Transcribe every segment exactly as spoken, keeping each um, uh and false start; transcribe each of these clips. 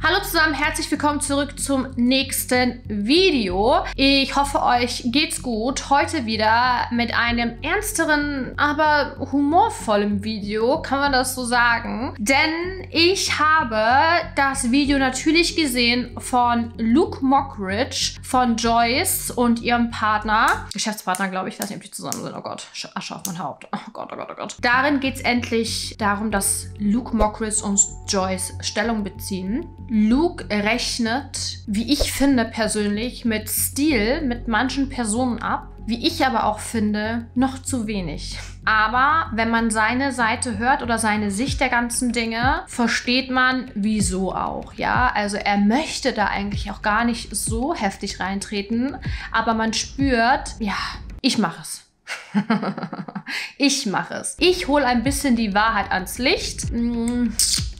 Hallo zusammen, herzlich willkommen zurück zum nächsten Video. Ich hoffe, euch geht's gut. Heute wieder mit einem ernsteren, aber humorvollen Video, kann man das so sagen. Denn ich habe das Video natürlich gesehen von Luke Mockridge, von Joyce und ihrem Partner. Geschäftspartner, glaube ich. Ich weiß nicht, ob die zusammen sind. Oh Gott, Asche auf mein Haupt. Oh Gott, oh Gott, oh Gott. Darin geht's endlich darum, dass Luke Mockridge und Joyce Stellung beziehen. Luke rechnet, wie ich finde persönlich, mit Stil mit manchen Personen ab, wie ich aber auch finde, noch zu wenig. Aber wenn man seine Seite hört oder seine Sicht der ganzen Dinge, versteht man, wieso auch, ja? Also er möchte da eigentlich auch gar nicht so heftig reintreten, aber man spürt, ja, ich mache es. Ich mache es. Ich hole ein bisschen die Wahrheit ans Licht. Mm.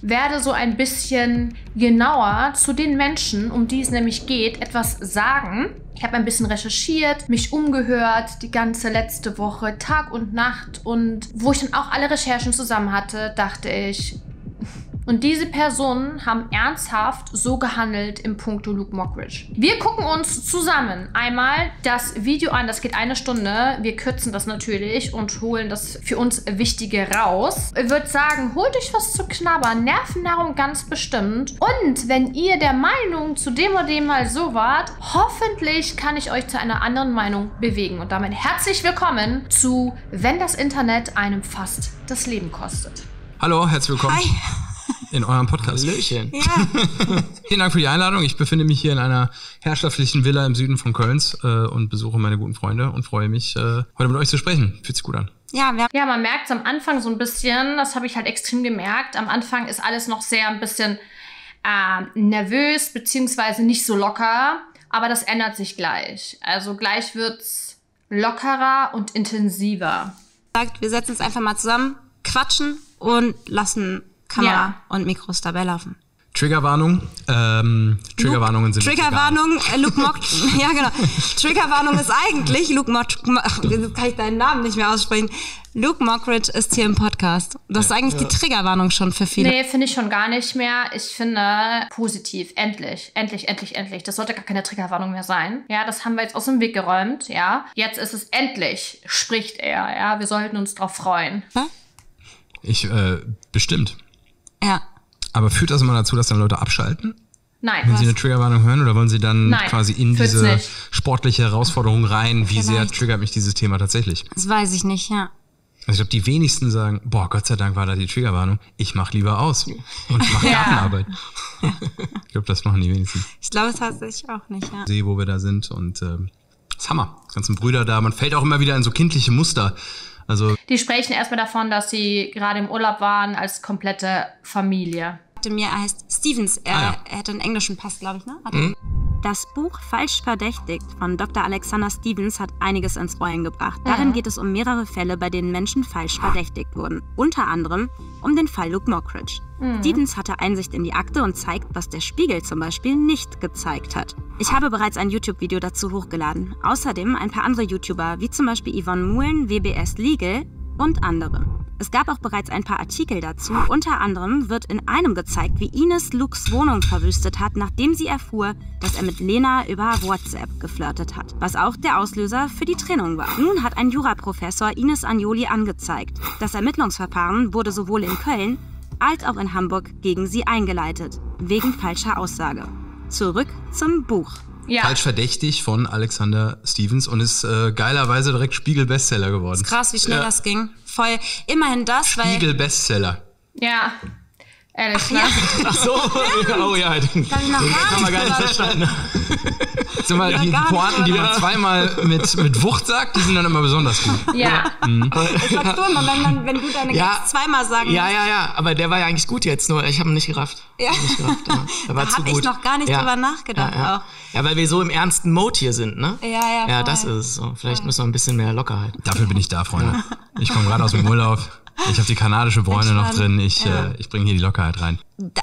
Werde so ein bisschen genauer zu den Menschen, um die es nämlich geht, etwas sagen. Ich habe ein bisschen recherchiert, mich umgehört, die ganze letzte Woche, Tag und Nacht. Und wo ich dann auch alle Recherchen zusammen hatte, dachte ich, und diese Personen haben ernsthaft so gehandelt im Punkto Luke Mockridge. Wir gucken uns zusammen einmal das Video an. Das geht eine Stunde. Wir kürzen das natürlich und holen das für uns Wichtige raus. Ich würde sagen, holt euch was zu knabbern. Nervennahrung ganz bestimmt. Und wenn ihr der Meinung zu dem oder dem mal so wart, hoffentlich kann ich euch zu einer anderen Meinung bewegen. Und damit herzlich willkommen zu Wenn das Internet einem fast das Leben kostet. Hallo, herzlich willkommen. Hi. In eurem Podcast. Hallöchen. Ja. Vielen Dank für die Einladung. Ich befinde mich hier in einer herrschaftlichen Villa im Süden von Kölns äh, und besuche meine guten Freunde und freue mich, äh, heute mit euch zu sprechen. Fühlt sich gut an. Ja, ja, man merkt es am Anfang so ein bisschen, das habe ich halt extrem gemerkt. Am Anfang ist alles noch sehr ein bisschen äh, nervös, beziehungsweise nicht so locker. Aber das ändert sich gleich. Also gleich wird es lockerer und intensiver. Wir setzen uns einfach mal zusammen, quatschen und lassen Kamera ja. und Mikros dabei laufen. Triggerwarnung. Ähm, Triggerwarnungen sind Triggerwarnung, äh, Luke Mock. Ja, genau. Triggerwarnung ist eigentlich Luke Mock. Jetzt kann ich deinen Namen nicht mehr aussprechen. Luke Mockridge ist hier im Podcast. Das ist eigentlich ja. die Triggerwarnung schon für viele. Nee, finde ich schon gar nicht mehr. Ich finde positiv. Endlich. Endlich, endlich, endlich. Das sollte gar keine Triggerwarnung mehr sein. Ja, das haben wir jetzt aus dem Weg geräumt. Ja, jetzt ist es endlich, spricht er. Ja, wir sollten uns drauf freuen. Ja? Ich, äh, bestimmt. Ja. Aber führt das immer dazu, dass dann Leute abschalten? Nein. Wenn was? Sie eine Triggerwarnung hören oder wollen sie dann Nein, quasi in diese nicht. sportliche Herausforderung rein, wie Vielleicht. sehr triggert mich dieses Thema tatsächlich? Das weiß ich nicht, ja. Also ich glaube, die wenigsten sagen, boah, Gott sei Dank war da die Triggerwarnung, ich mach lieber aus und mach Gartenarbeit. Ja. Ich glaube, das machen die wenigsten. Ich glaube, das hasse ich auch nicht, ja. Ich sehe, wo wir da sind und äh, das ist Hammer. Die ganzen Brüder da, man fällt auch immer wieder in so kindliche Muster. Also die sprechen erstmal davon, dass sie gerade im Urlaub waren als komplette Familie. Mir heißt Stevens, er, ah, ja. er hat einen englischen Pass, glaube ich, ne? Mhm. Das Buch Falsch verdächtigt von Doktor Alexander Stevens hat einiges ins Rollen gebracht. Darin mhm. geht es um mehrere Fälle, bei denen Menschen falsch verdächtigt wurden. Unter anderem um den Fall Luke Mockridge. Mhm. Stevens hatte Einsicht in die Akte und zeigt, was der Spiegel zum Beispiel nicht gezeigt hat. Ich habe bereits ein YouTube-Video dazu hochgeladen. Außerdem ein paar andere YouTuber, wie zum Beispiel Yvonne Mouhlen, W B S Legal und andere. Es gab auch bereits ein paar Artikel dazu. Unter anderem wird in einem gezeigt, wie Ines Lukes Wohnung verwüstet hat, nachdem sie erfuhr, dass er mit Lena über WhatsApp geflirtet hat, was auch der Auslöser für die Trennung war. Nun hat ein Juraprofessor Ines Anioli angezeigt. Das Ermittlungsverfahren wurde sowohl in Köln als auch in Hamburg gegen sie eingeleitet, wegen falscher Aussage. Zurück zum Buch. Ja. Falsch verdächtig von Alexander Stevens und ist äh, geilerweise direkt Spiegel-Bestseller geworden. Ist krass, wie schnell ja. das ging. Voll. Immerhin das, Spiegel weil... Spiegel-Bestseller. Ja. Ehrlich, Ach, ne? ja. Ach so. Oh ja. Das haben wir gar nicht verstanden. Das sind mal ja, die Pointen, die man zweimal mit, mit Wucht sagt, die sind dann immer besonders gut. Ja. Mhm. Ich sag's nur immer, wenn, man, wenn du deine ja. Gags zweimal sagen Ja, ja, ja. Aber der war ja eigentlich gut jetzt, nur ich habe ihn nicht gerafft. Ja. Nicht gerafft, ja. Der war da habe ich noch gar nicht ja. drüber nachgedacht. Ja, ja. Auch. ja, weil wir so im ernsten Mode hier sind, ne? Ja, ja. Ja, voll. Das ist es. So. Vielleicht ja. müssen wir ein bisschen mehr Lockerheit. Dafür bin ich da, Freunde. Ja. Ich komme gerade aus dem Urlaub. Ich habe die kanadische Bräune noch drin. Ich, ja. äh, ich bringe hier die Lockerheit rein.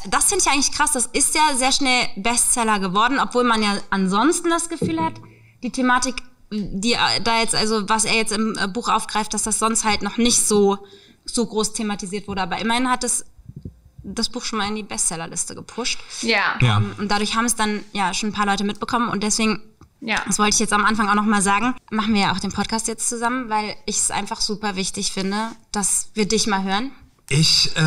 Das finde ich eigentlich krass. Das ist ja sehr schnell Bestseller geworden, obwohl man ja ansonsten das Gefühl hat, die Thematik, die da jetzt, also was er jetzt im Buch aufgreift, dass das sonst halt noch nicht so, so groß thematisiert wurde. Aber immerhin hat es das Buch schon mal in die Bestsellerliste gepusht. Ja. ja. Um, und dadurch haben es dann ja schon ein paar Leute mitbekommen und deswegen, ja. das wollte ich jetzt am Anfang auch nochmal sagen, machen wir ja auch den Podcast jetzt zusammen, weil ich es einfach super wichtig finde, dass wir dich mal hören. Ich, äh...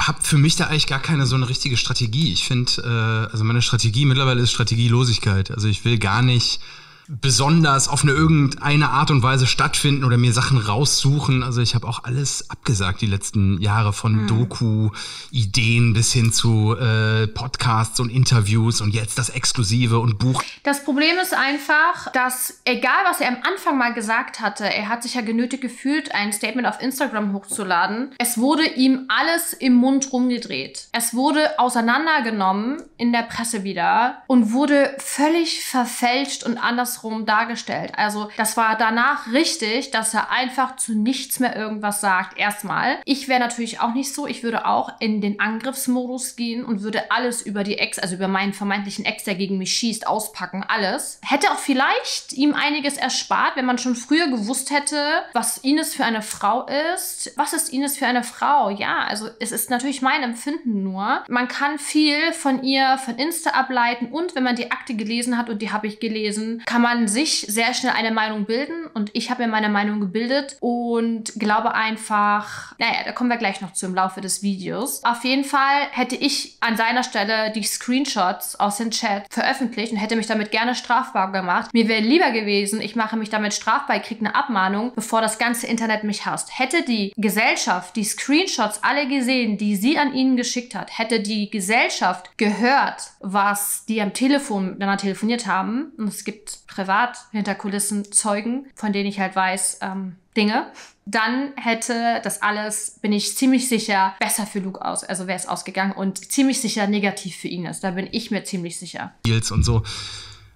habe für mich da eigentlich gar keine so eine richtige Strategie. Ich finde, äh, also meine Strategie mittlerweile ist Strategielosigkeit. Also ich will gar nicht besonders auf eine irgendeine Art und Weise stattfinden oder mir Sachen raussuchen. Also ich habe auch alles abgesagt die letzten Jahre, von mhm. Doku-Ideen bis hin zu äh, Podcasts und Interviews und jetzt das Exklusive und Buch. Das Problem ist einfach, dass egal, was er am Anfang mal gesagt hatte, er hat sich ja genötigt gefühlt, ein Statement auf Instagram hochzuladen. Es wurde ihm alles im Mund rumgedreht. Es wurde auseinandergenommen in der Presse wieder und wurde völlig verfälscht und anders rum dargestellt. Also das war danach richtig, dass er einfach zu nichts mehr irgendwas sagt. Erstmal, ich wäre natürlich auch nicht so. Ich würde auch in den Angriffsmodus gehen und würde alles über die Ex, also über meinen vermeintlichen Ex, der gegen mich schießt, auspacken. Alles. Hätte auch vielleicht ihm einiges erspart, wenn man schon früher gewusst hätte, was Ines für eine Frau ist. Was ist Ines für eine Frau? Ja, also es ist natürlich mein Empfinden nur. Man kann viel von ihr von Insta ableiten und wenn man die Akte gelesen hat, und die habe ich gelesen, kann man sich sehr schnell eine Meinung bilden, und ich habe mir meine Meinung gebildet und glaube einfach, naja, da kommen wir gleich noch zu im Laufe des Videos. Auf jeden Fall hätte ich an seiner Stelle die Screenshots aus dem Chat veröffentlicht und hätte mich damit gerne strafbar gemacht. Mir wäre lieber gewesen, ich mache mich damit strafbar, ich kriege eine Abmahnung, bevor das ganze Internet mich hasst. Hätte die Gesellschaft die Screenshots alle gesehen, die sie an ihnen geschickt hat, hätte die Gesellschaft gehört, was die am Telefon miteinander telefoniert haben, und es gibt privat hinter Kulissen Zeugen, von denen ich halt weiß, ähm, Dinge, dann hätte das alles, bin ich ziemlich sicher, besser für Luke aus, also wäre es ausgegangen, und ziemlich sicher negativ für Ines. Da bin ich mir ziemlich sicher. Deals und so,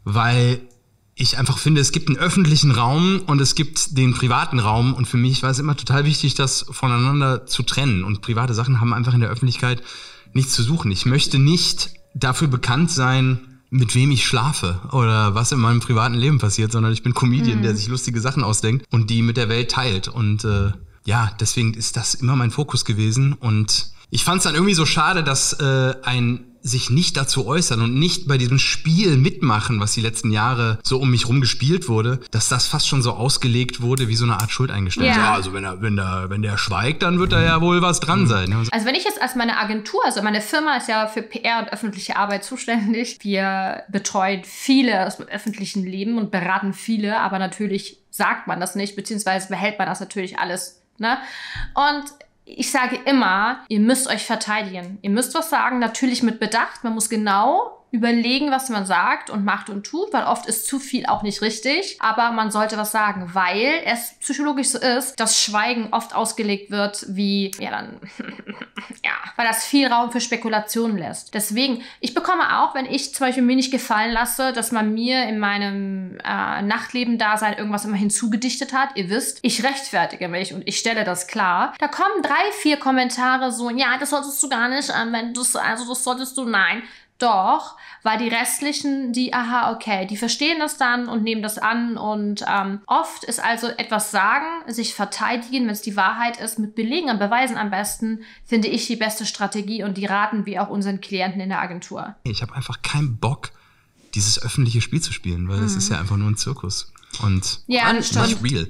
weil ich einfach finde, es gibt einen öffentlichen Raum und es gibt den privaten Raum, und für mich war es immer total wichtig, das voneinander zu trennen, und private Sachen haben einfach in der Öffentlichkeit nichts zu suchen. Ich möchte nicht dafür bekannt sein, mit wem ich schlafe oder was in meinem privaten Leben passiert, sondern ich bin Comedian, mhm. der sich lustige Sachen ausdenkt und die mit der Welt teilt. Und äh, ja, deswegen ist das immer mein Fokus gewesen. Und ich fand es dann irgendwie so schade, dass äh, ein sich nicht dazu äußern und nicht bei diesem Spiel mitmachen, was die letzten Jahre so um mich rum gespielt wurde, dass das fast schon so ausgelegt wurde wie so eine Art Schuldeingeständnis. Yeah. Ja, also wenn er, wenn der, wenn der schweigt, dann wird da ja wohl was dran sein. Also wenn ich jetzt als meine Agentur, also meine Firma ist ja für P R und öffentliche Arbeit zuständig. Wir betreuen viele aus dem öffentlichen Leben und beraten viele, aber natürlich sagt man das nicht, beziehungsweise behält man das natürlich alles, ne? Und ich sage immer, ihr müsst euch verteidigen. Ihr müsst was sagen, natürlich mit Bedacht. Man muss genau überlegen, was man sagt und macht und tut, weil oft ist zu viel auch nicht richtig. Aber man sollte was sagen, weil es psychologisch so ist, dass Schweigen oft ausgelegt wird wie, ja dann, ja, weil das viel Raum für Spekulationen lässt. Deswegen, ich bekomme auch, wenn ich zum Beispiel mir nicht gefallen lasse, dass man mir in meinem äh, Nachtleben-Dasein irgendwas immer hinzugedichtet hat. Ihr wisst, ich rechtfertige mich und ich stelle das klar. Da kommen drei, vier Kommentare so, ja, das solltest du gar nicht anwenden, das, also das solltest du, nein. Doch, weil die restlichen, die, aha, okay, die verstehen das dann und nehmen das an. Und ähm, oft ist also etwas sagen, sich verteidigen, wenn es die Wahrheit ist, mit Belegen und Beweisen am besten, finde ich die beste Strategie, und die raten wir auch unseren Klienten in der Agentur. Ich habe einfach keinen Bock, dieses öffentliche Spiel zu spielen, weil es mhm. ist ja einfach nur ein Zirkus und ja, nicht real.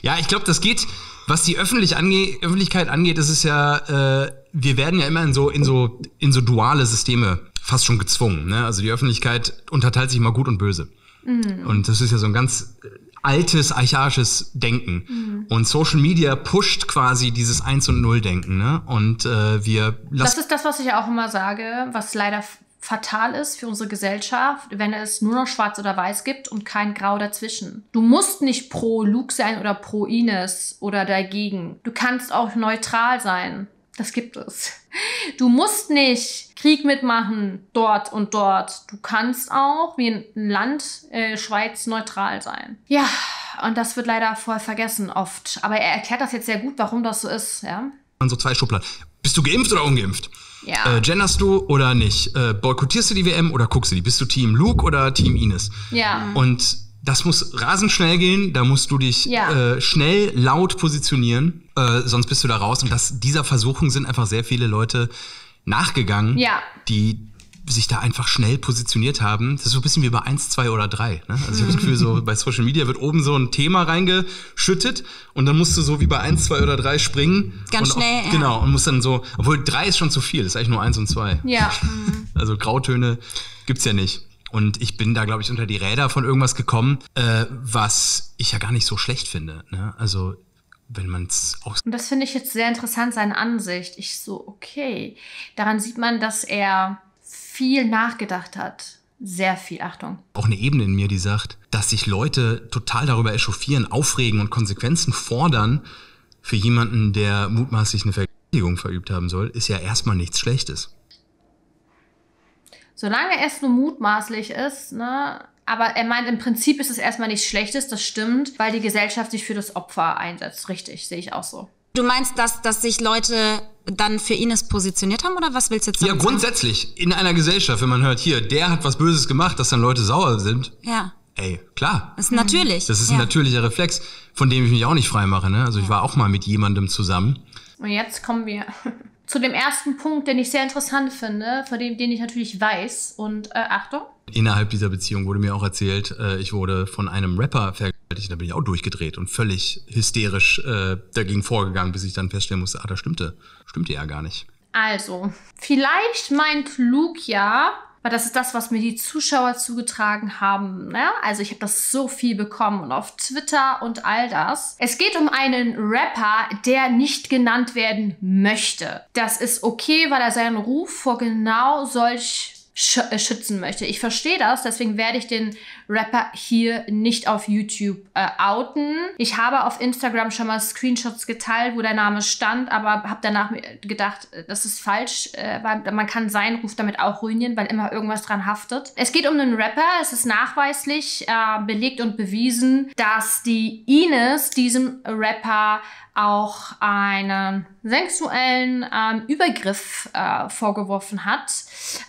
Ja, ich glaube, das geht, was die Öffentlich ange Öffentlichkeit angeht, ist es ja, äh, wir werden ja immer in so, in so, in so duale Systeme fast schon gezwungen, ne? Also die Öffentlichkeit unterteilt sich immer gut und böse. Mhm. Und das ist ja so ein ganz altes, archaisches Denken. Mhm. Und Social Media pusht quasi dieses Eins- und Null-Denken, ne? Und äh, wir lassen. Das ist das, was ich auch immer sage, was leider fatal ist für unsere Gesellschaft, wenn es nur noch schwarz oder weiß gibt und kein Grau dazwischen. Du musst nicht pro Luke sein oder pro Ines oder dagegen. Du kannst auch neutral sein. Das gibt es. Du musst nicht Krieg mitmachen dort und dort. Du kannst auch wie ein Land, äh, Schweiz, neutral sein. Ja, und das wird leider voll vergessen oft. Aber er erklärt das jetzt sehr gut, warum das so ist. Ja? So zwei Schubladen. Bist du geimpft oder ungeimpft? Ja. Äh, genderst du oder nicht? Äh, boykottierst du die W M oder guckst du die? Bist du Team Luke oder Team Ines? Ja. Und das muss rasend schnell gehen, da musst du dich ja. äh, schnell, laut positionieren, äh, sonst bist du da raus. Und das, dieser Versuchung sind einfach sehr viele Leute nachgegangen, ja. die sich da einfach schnell positioniert haben. Das ist so ein bisschen wie bei eins, zwei oder drei. Ne? Also ich habe das Gefühl, so bei Social Media wird oben so ein Thema reingeschüttet und dann musst du so wie bei eins, zwei oder drei springen. Ganz und schnell. Auch, ja. Genau, und musst dann so, obwohl drei ist schon zu viel, ist eigentlich nur eins und zwei. Ja. Also Grautöne gibt's ja nicht. Und ich bin da, glaube ich, unter die Räder von irgendwas gekommen, äh, was ich ja gar nicht so schlecht finde. Ne? Also wenn man es auch... Und das finde ich jetzt sehr interessant, seine Ansicht. Ich so, okay. Daran sieht man, dass er viel nachgedacht hat. Sehr viel, Achtung. Auch eine Ebene in mir, die sagt, dass sich Leute total darüber echauffieren, aufregen und Konsequenzen fordern für jemanden, der mutmaßlich eine Vergewaltigung verübt haben soll, ist ja erstmal nichts Schlechtes. Solange es nur mutmaßlich ist, ne? Aber er meint, im Prinzip ist es erstmal nichts Schlechtes, das stimmt, weil die Gesellschaft sich für das Opfer einsetzt. Richtig, sehe ich auch so. Du meinst, dass, dass sich Leute dann für Ines positioniert haben, oder was willst du jetzt sagen? Ja, grundsätzlich, in einer Gesellschaft, wenn man hört, hier, der hat was Böses gemacht, dass dann Leute sauer sind. Ja. Ey, klar. Das ist natürlich. Das ist ja. ein natürlicher Reflex, von dem ich mich auch nicht freimache. Ne? Also ich war auch mal mit jemandem zusammen. Und jetzt kommen wir... zu dem ersten Punkt, den ich sehr interessant finde, von dem, den ich natürlich weiß. Und äh, Achtung. Innerhalb dieser Beziehung wurde mir auch erzählt, äh, ich wurde von einem Rapper vergewaltigt. Da bin ich auch durchgedreht und völlig hysterisch äh, dagegen vorgegangen, bis ich dann feststellen musste, ah, das stimmte. Stimmte ja gar nicht. Also, vielleicht meint Luke ja, weil das ist das, was mir die Zuschauer zugetragen haben. Ne? Also ich habe das so viel bekommen und auf Twitter und all das. Es geht um einen Rapper, der nicht genannt werden möchte. Das ist okay, weil er seinen Ruf vor genau solch schützen möchte. Ich verstehe das, deswegen werde ich den Rapper hier nicht auf YouTube äh, outen. Ich habe auf Instagram schon mal Screenshots geteilt, wo der Name stand, aber habe danach gedacht, das ist falsch, äh, weil man kann seinen Ruf damit auch ruinieren, weil immer irgendwas dran haftet. Es geht um einen Rapper, es ist nachweislich äh, belegt und bewiesen, dass die Ines diesem Rapper auch einen sexuellen ähm, Übergriff äh, vorgeworfen hat,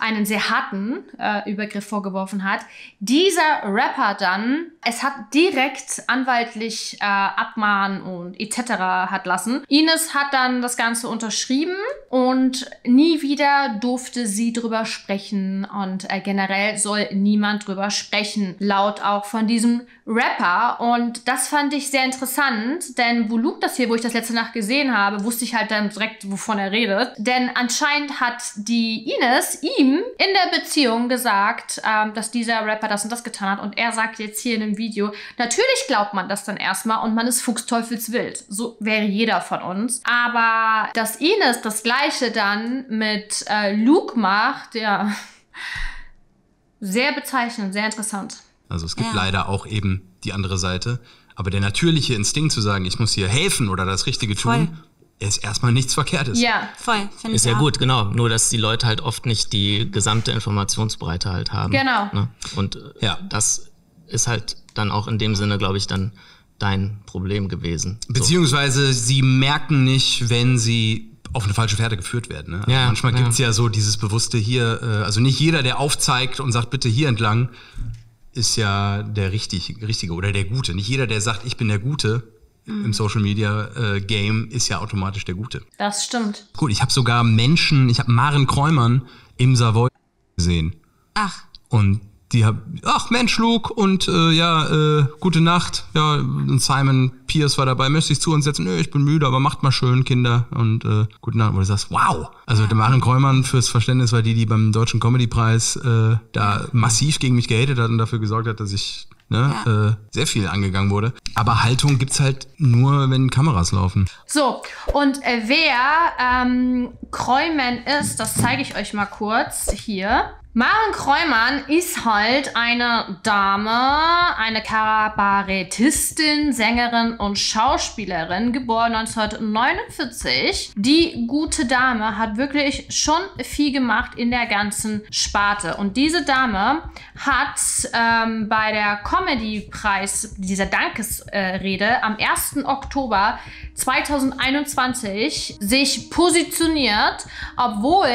einen sehr harten äh, Übergriff vorgeworfen hat. Dieser Rapper dann, es hat direkt anwaltlich äh, abmahnen und et cetera hat lassen. Ines hat dann das Ganze unterschrieben und nie wieder durfte sie drüber sprechen und äh, generell soll niemand drüber sprechen, laut auch von diesem Rapper. Und das fand ich sehr interessant, denn wo Luke das hier, wo ich das letzte Nacht gesehen habe, wusste ich halt dann direkt, wovon er redet. Denn anscheinend hat die Ines ihm in der Beziehung gesagt, ähm, dass dieser Rapper das und das getan hat. Und er sagt jetzt hier in dem Video, natürlich glaubt man das dann erstmal und man ist fuchsteufelswild. So wäre jeder von uns. Aber dass Ines das Gleiche dann mit äh, Luke macht, ja, sehr bezeichnend, sehr interessant. Also es gibt ja. leider auch eben die andere Seite. Aber der natürliche Instinkt zu sagen, ich muss hier helfen oder das Richtige tun, voll. Ist erstmal nichts Verkehrtes. Ja, voll. Finde ist ich ja auch. Gut, genau. Nur, dass die Leute halt oft nicht die gesamte Informationsbreite halt haben. Genau. Ne? Und ja. das ist halt dann auch in dem Sinne, glaube ich, dann dein Problem gewesen. Beziehungsweise so. Sie merken nicht, wenn sie auf eine falsche Fährte geführt werden. Ne? Also ja, manchmal ja. gibt es ja so dieses bewusste hier, also nicht jeder, der aufzeigt und sagt, bitte hier entlang, ist ja der richtige, richtige oder der Gute. Nicht jeder, der sagt, ich bin der Gute mhm. im Social Media äh, Game, ist ja automatisch der Gute. Das stimmt. Gut, ich habe sogar Menschen, ich habe Maren Kroymann im Savoy gesehen. Ach. Und die haben, ach Mensch, Luke und äh, ja, äh, gute Nacht. Ja, und Simon Pierce war dabei, müsste ich zu uns setzen. Nö, ich bin müde, aber macht mal schön, Kinder. Und äh, gute Nacht. Wo du sagst, wow. Also der Maren Kroymann fürs Verständnis war die, die beim Deutschen Comedy-Preis äh, da massiv gegen mich gehatet hat und dafür gesorgt hat, dass ich ne, ja. äh, sehr viel angegangen wurde. Aber Haltung gibt's halt nur, wenn Kameras laufen. So, und äh, wer ähm, Kroymann ist, das zeige ich euch mal kurz hier. Maren Kroymann ist halt eine Dame, eine Kabarettistin, Sängerin und Schauspielerin, geboren neunzehnhundertneunundvierzig. Die gute Dame hat wirklich schon viel gemacht in der ganzen Sparte. Und diese Dame hat ähm, bei der Comedy-Preis, dieser Dankesrede, äh, am ersten Oktober zweitausendeinundzwanzig sich positioniert, obwohl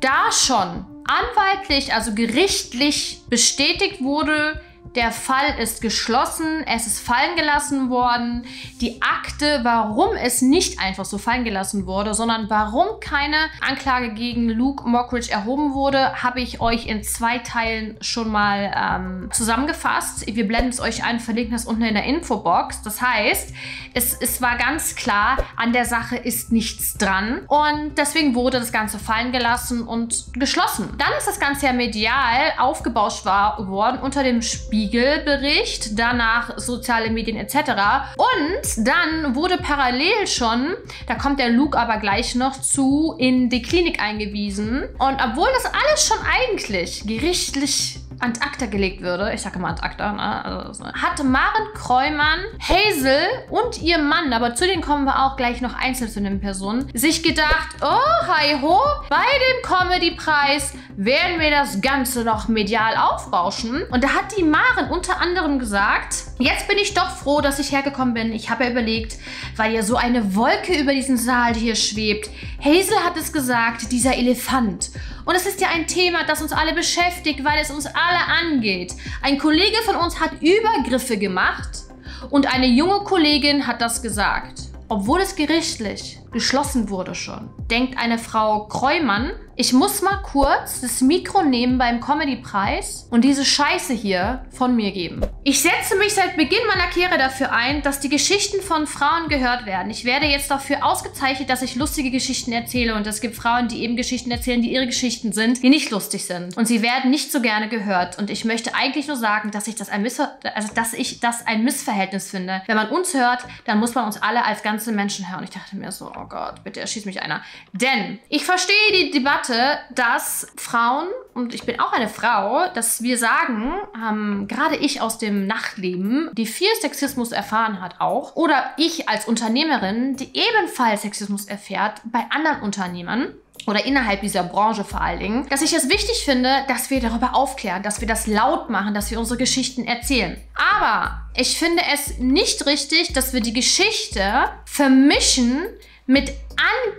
da schon anwaltlich, also gerichtlich bestätigt wurde, Der Fall ist geschlossen, es ist fallen gelassen worden. Die Akte, warum es nicht einfach so fallen gelassen wurde, sondern warum keine Anklage gegen Luke Mockridge erhoben wurde, habe ich euch in zwei Teilen schon mal ähm, zusammengefasst. Wir blenden es euch ein, verlinken das unten in der Infobox. Das heißt, es, es war ganz klar, an der Sache ist nichts dran und deswegen wurde das Ganze fallen gelassen und geschlossen. Dann ist das Ganze ja medial aufgebauscht worden unter dem Spiel. Spiegelbericht, danach soziale Medien et cetera. Und dann wurde parallel schon, da kommt der Luke aber gleich noch zu, in die Klinik eingewiesen. Und obwohl das alles schon eigentlich gerichtlich an acta gelegt würde, ich sage mal an acta, ne? Also, hatte Maren Kroymann, Hazel und ihr Mann, aber zu denen kommen wir auch gleich noch einzeln zu den Personen, sich gedacht, oh, hi ho, bei dem Comedy-Preis werden wir das Ganze noch medial aufbauschen. Und da hat die Maren unter anderem gesagt, jetzt bin ich doch froh, dass ich hergekommen bin. Ich habe ja überlegt, weil ja so eine Wolke über diesen Saal hier schwebt. Hazel hat es gesagt, dieser Elefant. Und es ist ja ein Thema, das uns alle beschäftigt, weil es uns alle angeht. Ein Kollege von uns hat Übergriffe gemacht und eine junge Kollegin hat das gesagt. Obwohl es gerichtlich geschlossen wurde schon, denkt eine Frau Kroymann, ich muss mal kurz das Mikro nehmen beim Comedy-Preis und diese Scheiße hier von mir geben. Ich setze mich seit Beginn meiner Karriere dafür ein, dass die Geschichten von Frauen gehört werden. Ich werde jetzt dafür ausgezeichnet, dass ich lustige Geschichten erzähle und es gibt Frauen, die eben Geschichten erzählen, die ihre Geschichten sind, die nicht lustig sind und sie werden nicht so gerne gehört. Und ich möchte eigentlich nur sagen, dass ich das ein, Missver also, dass ich das ein Missverhältnis finde. Wenn man uns hört, dann muss man uns alle als ganze Menschen hören. Ich dachte mir so, oh Gott, bitte erschießt mich einer. Denn ich verstehe die Debatte, dass Frauen, und ich bin auch eine Frau, dass wir sagen, ähm, gerade ich aus dem Nachtleben, die viel Sexismus erfahren hat auch, oder ich als Unternehmerin, die ebenfalls Sexismus erfährt bei anderen Unternehmern, oder innerhalb dieser Branche vor allen Dingen, dass ich es wichtig finde, dass wir darüber aufklären, dass wir das laut machen, dass wir unsere Geschichten erzählen. Aber ich finde es nicht richtig, dass wir die Geschichte vermischen mit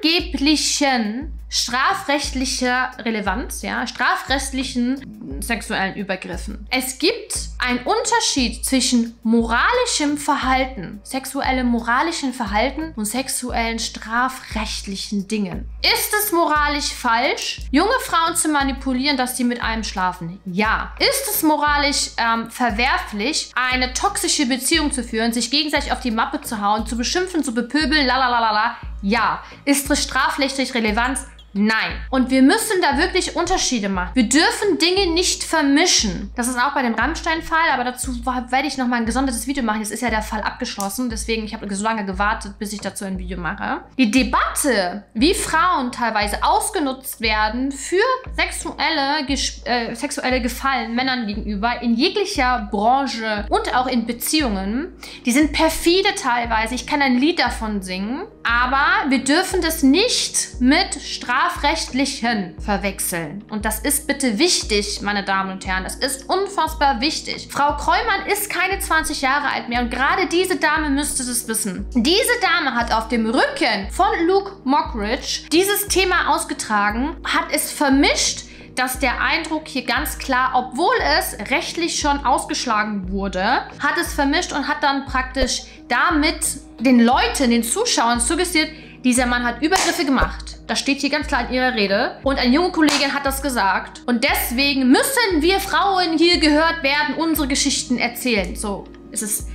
angeblichen strafrechtlicher Relevanz, ja, strafrechtlichen sexuellen Übergriffen. Es gibt einen Unterschied zwischen moralischem Verhalten, sexuellem moralischen Verhalten und sexuellen strafrechtlichen Dingen. Ist es moralisch falsch, junge Frauen zu manipulieren, dass sie mit einem schlafen? Ja. Ist es moralisch ähm, verwerflich, eine toxische Beziehung zu führen, sich gegenseitig auf die Mappe zu hauen, zu beschimpfen, zu bepöbeln, lalalala? Ja. Ist es strafrechtlich relevant? Nein. Und wir müssen da wirklich Unterschiede machen. Wir dürfen Dinge nicht vermischen. Das ist auch bei dem Rammstein-Fall, aber dazu werde ich nochmal ein gesondertes Video machen. Jetzt ist ja der Fall abgeschlossen, deswegen ich habe so lange gewartet, bis ich dazu ein Video mache. Die Debatte, wie Frauen teilweise ausgenutzt werden für sexuelle, äh, sexuelle Gefallen Männern gegenüber in jeglicher Branche und auch in Beziehungen, die sind perfide teilweise. Ich kann ein Lied davon singen, aber wir dürfen das nicht mit Straf strafrechtlichen verwechseln. Und das ist bitte wichtig, meine Damen und Herren. Das ist unfassbar wichtig. Frau Kroymann ist keine zwanzig Jahre alt mehr und gerade diese Dame müsste das wissen. Diese Dame hat auf dem Rücken von Luke Mockridge dieses Thema ausgetragen, hat es vermischt, dass der Eindruck hier ganz klar, obwohl es rechtlich schon ausgeschlagen wurde, hat es vermischt und hat dann praktisch damit den Leuten, den Zuschauern suggestiert, dieser Mann hat Übergriffe gemacht. Das steht hier ganz klar in ihrer Rede. Und eine junge Kollegin hat das gesagt. Und deswegen müssen wir Frauen hier gehört werden, unsere Geschichten erzählen. So, es ist...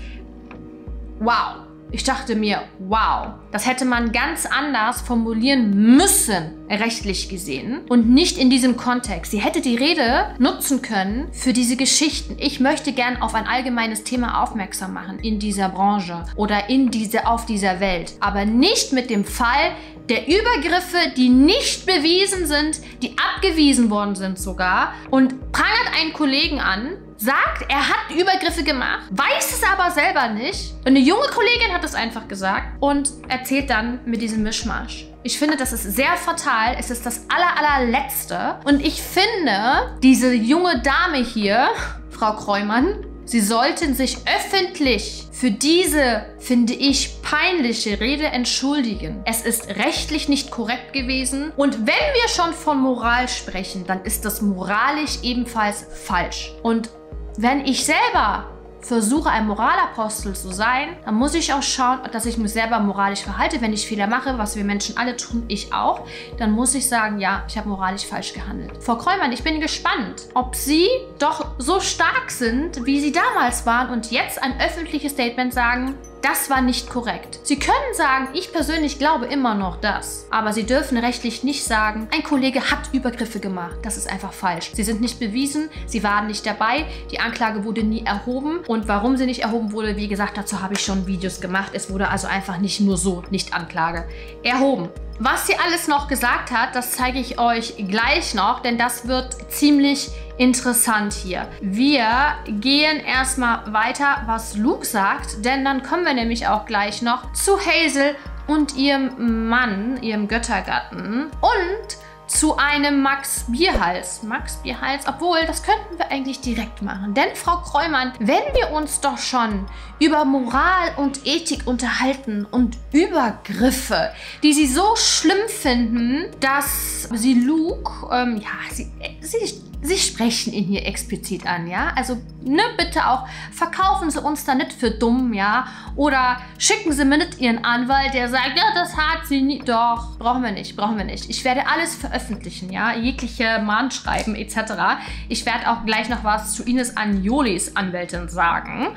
Wow. Ich dachte mir, wow. Das hätte man ganz anders formulieren müssen, rechtlich gesehen. Und nicht in diesem Kontext. Sie hätte die Rede nutzen können für diese Geschichten. Ich möchte gern auf ein allgemeines Thema aufmerksam machen in dieser Branche oder in diese, auf dieser Welt. Aber nicht mit dem Fall der Übergriffe, die nicht bewiesen sind, die abgewiesen worden sind sogar und prangert einen Kollegen an, sagt, er hat Übergriffe gemacht, weiß es aber selber nicht. Und eine junge Kollegin hat es einfach gesagt und erzählt dann mit diesem Mischmasch. Ich finde, das ist sehr fatal. Es ist das aller, allerletzte. Und ich finde, diese junge Dame hier, Frau Kroymann, sie sollten sich öffentlich für diese, finde ich, peinliche Rede entschuldigen. Es ist rechtlich nicht korrekt gewesen. Und wenn wir schon von Moral sprechen, dann ist das moralisch ebenfalls falsch. Und Wenn ich selber versuche, ein Moralapostel zu sein, dann muss ich auch schauen, dass ich mich selber moralisch verhalte. Wenn ich Fehler mache, was wir Menschen alle tun, ich auch, dann muss ich sagen, ja, ich habe moralisch falsch gehandelt. Frau Kroymann, ich bin gespannt, ob Sie doch so stark sind, wie Sie damals waren und jetzt ein öffentliches Statement sagen, das war nicht korrekt. Sie können sagen, ich persönlich glaube immer noch das. Aber Sie dürfen rechtlich nicht sagen, ein Kollege hat Übergriffe gemacht. Das ist einfach falsch. Sie sind nicht bewiesen, Sie waren nicht dabei, die Anklage wurde nie erhoben. Und warum sie nicht erhoben wurde, wie gesagt, dazu habe ich schon Videos gemacht. Es wurde also einfach nicht nur so, nicht Anklage, erhoben. Was sie alles noch gesagt hat, das zeige ich euch gleich noch, denn das wird ziemlich interessant hier. Wir gehen erstmal weiter, was Luke sagt, denn dann kommen wir nämlich auch gleich noch zu Hazel und ihrem Mann, ihrem Göttergatten und zu einem Max Bierhals. Max Bierhals, obwohl, das könnten wir eigentlich direkt machen. Denn, Frau Kroymann, wenn wir uns doch schon über Moral und Ethik unterhalten und Übergriffe, die Sie so schlimm finden, dass Sie Luke, ähm, ja, Sie, Sie, Sie sprechen ihn hier explizit an, ja? Also, ne, bitte auch, verkaufen Sie uns da nicht für dumm, ja? Oder schicken Sie mir nicht Ihren Anwalt, der sagt, ja, das hat sie nie. Doch, brauchen wir nicht, brauchen wir nicht. Ich werde alles veröffentlichen. Öffentlichen, ja, jegliche Mahnschreiben et cetera. Ich werde auch gleich noch was zu Ines Aniolis Anwältin sagen.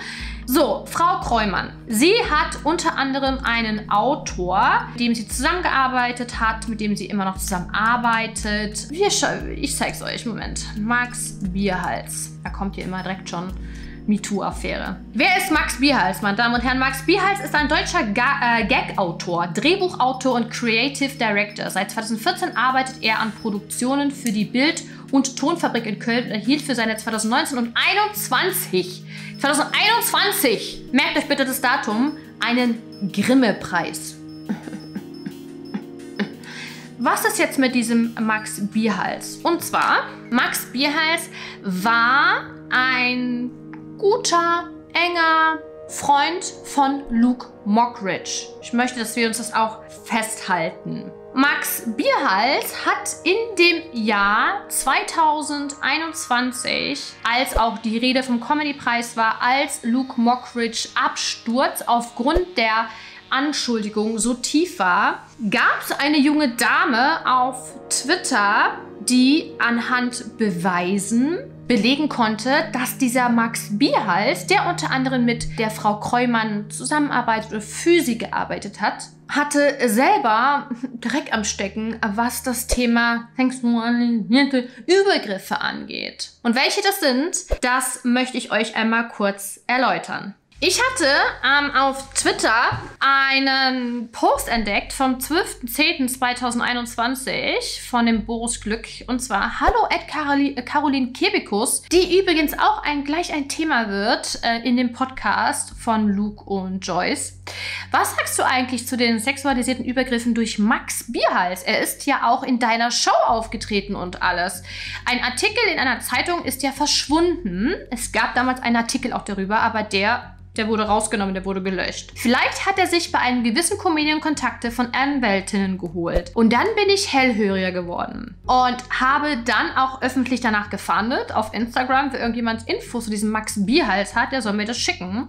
So, Frau Kroymann, sie hat unter anderem einen Autor, mit dem sie zusammengearbeitet hat, mit dem sie immer noch zusammenarbeitet. Wir ich zeig's euch, Moment. Max Bierhals. Da kommt ihr immer direkt schon. MeToo-Affäre. Wer ist Max Bierhals, meine Damen und Herren? Max Bierhals ist ein deutscher Ga äh, Gag-Autor, Drehbuchautor und Creative Director. Seit zweitausendvierzehn arbeitet er an Produktionen für die Bild- und Tonfabrik in Köln und erhielt für seine zweitausendneunzehn und einundzwanzig, zweitausendeinundzwanzig, merkt euch bitte das Datum, einen Grimme-Preis. Was ist jetzt mit diesem Max Bierhals? Und zwar, Max Bierhals war ein guter, enger Freund von Luke Mockridge. Ich möchte, dass wir uns das auch festhalten. Max Bierhals hat in dem Jahr zweitausendeinundzwanzig, als auch die Rede vom Comedy-Preis war, als Luke Mockridge Absturz aufgrund der Anschuldigung so tief war, gab es eine junge Dame auf Twitter, die anhand Beweisen belegen konnte, dass dieser Max Bierhals, der unter anderem mit der Frau Kroymann zusammenarbeitet oder für sie gearbeitet hat, hatte selber Dreck am Stecken, was das Thema sexualisierte Übergriffe angeht. Und welche das sind, das möchte ich euch einmal kurz erläutern. Ich hatte ähm, auf Twitter einen Post entdeckt vom zwölften zehnten zweitausendeinundzwanzig von dem Boris Glück. Und zwar, hallo at Caroli, äh, Carolin Kebekus, die übrigens auch ein, gleich ein Thema wird äh, in dem Podcast von Luke und Joyce. Was sagst du eigentlich zu den sexualisierten Übergriffen durch Max Bierhals? Er ist ja auch in deiner Show aufgetreten und alles. Ein Artikel in einer Zeitung ist ja verschwunden. Es gab damals einen Artikel auch darüber, aber der... Der wurde rausgenommen, der wurde gelöscht. Vielleicht hat er sich bei einem gewissen Comedian Kontakte von Anwältinnen geholt. Und dann bin ich hellhöriger geworden. Und habe dann auch öffentlich danach gefahndet auf Instagram, wer irgendjemand Infos zu diesem Max Bierhals hat, der soll mir das schicken.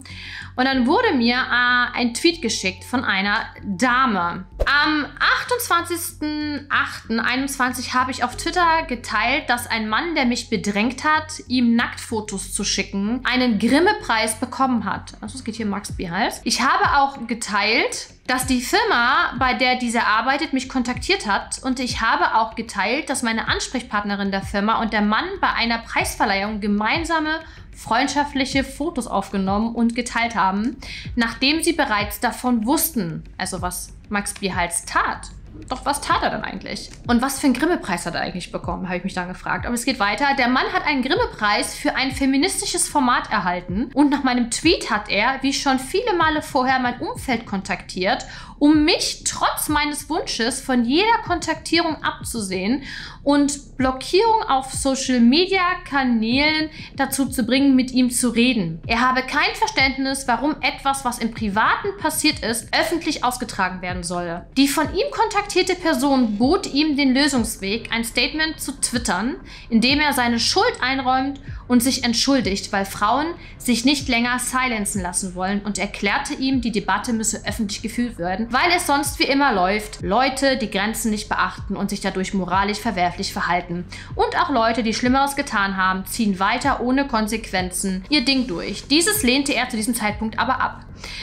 Und dann wurde mir äh, ein Tweet geschickt von einer Dame. Am achtundzwanzigsten achten einundzwanzig habe ich auf Twitter geteilt, dass ein Mann, der mich bedrängt hat, ihm Nacktfotos zu schicken, einen Grimme-Preis bekommen hat. Also es geht hier um Max Bierhals. Ich habe auch geteilt, dass die Firma, bei der dieser arbeitet, mich kontaktiert hat und ich habe auch geteilt, dass meine Ansprechpartnerin der Firma und der Mann bei einer Preisverleihung gemeinsame freundschaftliche Fotos aufgenommen und geteilt haben, nachdem sie bereits davon wussten, also was Max Bierhals tat. Doch was tat er denn eigentlich? Und was für einen Grimme-Preis hat er eigentlich bekommen, habe ich mich dann gefragt. Aber es geht weiter. Der Mann hat einen Grimme-Preis für ein feministisches Format erhalten. Und nach meinem Tweet hat er, wie schon viele Male vorher, mein Umfeld kontaktiert, um mich trotz meines Wunsches von jeder Kontaktierung abzusehen und Blockierung auf Social-Media-Kanälen dazu zu bringen, mit ihm zu reden. Er habe kein Verständnis, warum etwas, was im Privaten passiert ist, öffentlich ausgetragen werden solle. Die von ihm kontaktierte kontaktierte Person bot ihm den Lösungsweg, ein Statement zu twittern, in dem er seine Schuld einräumt und sich entschuldigt, weil Frauen sich nicht länger silenzen lassen wollen, und erklärte ihm, die Debatte müsse öffentlich geführt werden, weil es sonst wie immer läuft: Leute, die Grenzen nicht beachten und sich dadurch moralisch verwerflich verhalten. Und auch Leute, die Schlimmeres getan haben, ziehen weiter ohne Konsequenzen ihr Ding durch. Dieses lehnte er zu diesem Zeitpunkt aber ab.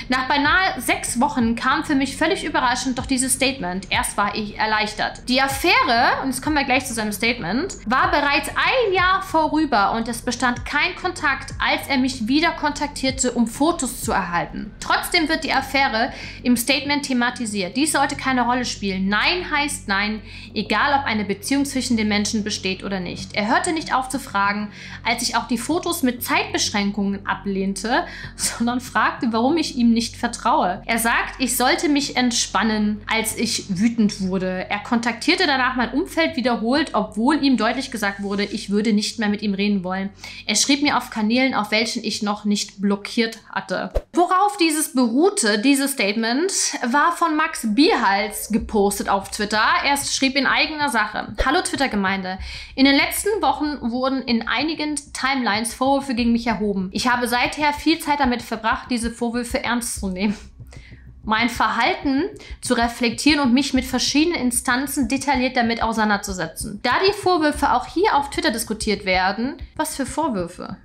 Nach beinahe sechs Wochen kam für mich völlig überraschend doch dieses Statement. Erst war ich erleichtert. Die Affäre, und jetzt kommen wir gleich zu seinem Statement, war bereits ein Jahr vorüber und es bestand kein Kontakt, als er mich wieder kontaktierte, um Fotos zu erhalten. Trotzdem wird die Affäre im Statement thematisiert. Dies sollte keine Rolle spielen. Nein heißt Nein, egal ob eine Beziehung zwischen den Menschen besteht oder nicht. Er hörte nicht auf zu fragen, als ich auch die Fotos mit Zeitbeschränkungen ablehnte, sondern fragte, warum ich ihm nicht vertraue. Er sagt, ich sollte mich entspannen, als ich wütend wurde. Er kontaktierte danach mein Umfeld wiederholt, obwohl ihm deutlich gesagt wurde, ich würde nicht mehr mit ihm reden wollen. Er schrieb mir auf Kanälen, auf welchen ich noch nicht blockiert hatte. Worauf dieses beruhte, dieses Statement, war von Max Bierhals gepostet auf Twitter. Er schrieb in eigener Sache: Hallo Twitter-Gemeinde. In den letzten Wochen wurden in einigen Timelines Vorwürfe gegen mich erhoben. Ich habe seither viel Zeit damit verbracht, diese Vorwürfe ernst zu nehmen, mein Verhalten zu reflektieren und mich mit verschiedenen Instanzen detailliert damit auseinanderzusetzen. Da die Vorwürfe auch hier auf Twitter diskutiert werden, was für Vorwürfe,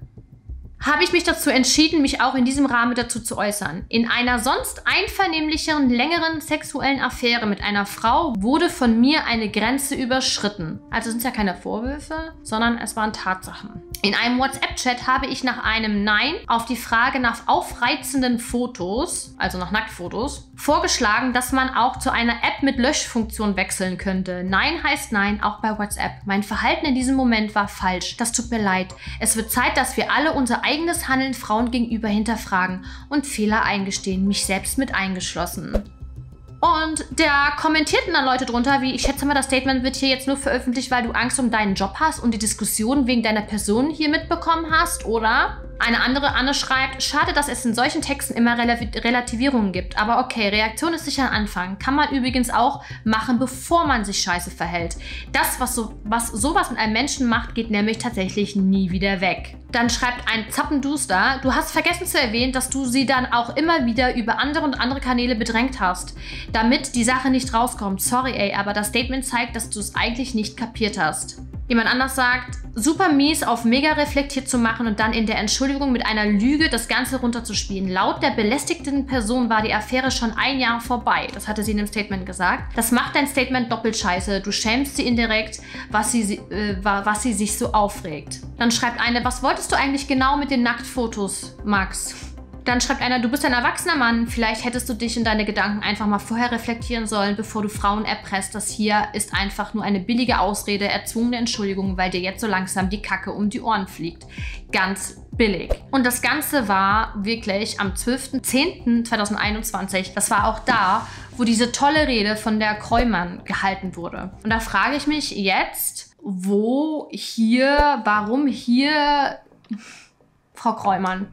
habe ich mich dazu entschieden, mich auch in diesem Rahmen dazu zu äußern. In einer sonst einvernehmlicheren, längeren sexuellen Affäre mit einer Frau wurde von mir eine Grenze überschritten. Also sind es ja keine Vorwürfe, sondern es waren Tatsachen. In einem WhatsApp-Chat habe ich nach einem Nein auf die Frage nach aufreizenden Fotos, also nach Nacktfotos, vorgeschlagen, dass man auch zu einer App mit Löschfunktion wechseln könnte. Nein heißt Nein, auch bei WhatsApp. Mein Verhalten in diesem Moment war falsch. Das tut mir leid. Es wird Zeit, dass wir alle unser eigenes Handeln Frauen gegenüber hinterfragen und Fehler eingestehen, mich selbst mit eingeschlossen. Und da kommentierten dann Leute drunter, wie: Ich schätze mal, das Statement wird hier jetzt nur veröffentlicht, weil du Angst um deinen Job hast und die Diskussion wegen deiner Person hier mitbekommen hast, oder? Eine andere Anne schreibt: Schade, dass es in solchen Texten immer Rel Relativierungen gibt. Aber okay, Reaktion ist sicher ein Anfang. Kann man übrigens auch machen, bevor man sich scheiße verhält. Das, was, so, was sowas mit einem Menschen macht, geht nämlich tatsächlich nie wieder weg. Dann schreibt ein Zappenduster: Du hast vergessen zu erwähnen, dass du sie dann auch immer wieder über andere und andere Kanäle bedrängt hast, damit die Sache nicht rauskommt. Sorry ey, aber das Statement zeigt, dass du es eigentlich nicht kapiert hast. Jemand anders sagt: Super mies, auf mega reflektiert zu machen und dann in der Entschuldigung mit einer Lüge das Ganze runterzuspielen. Laut der belästigten Person war die Affäre schon ein Jahr vorbei. Das hatte sie in dem Statement gesagt. Das macht dein Statement doppelt scheiße. Du schämst sie indirekt, was sie, äh, was sie sich so aufregt. Dann schreibt eine: Was wolltest du eigentlich genau mit den Nacktfotos, Max? Dann schreibt einer: Du bist ein erwachsener Mann, vielleicht hättest du dich und deine Gedanken einfach mal vorher reflektieren sollen, bevor du Frauen erpresst. Das hier ist einfach nur eine billige Ausrede, erzwungene Entschuldigung, weil dir jetzt so langsam die Kacke um die Ohren fliegt. Ganz billig. Und das Ganze war wirklich am zwölften zehnten zweitausendeinundzwanzig. Das war auch da, wo diese tolle Rede von der Kroymann gehalten wurde. Und da frage ich mich jetzt, wo hier, warum hier Frau Kroymann?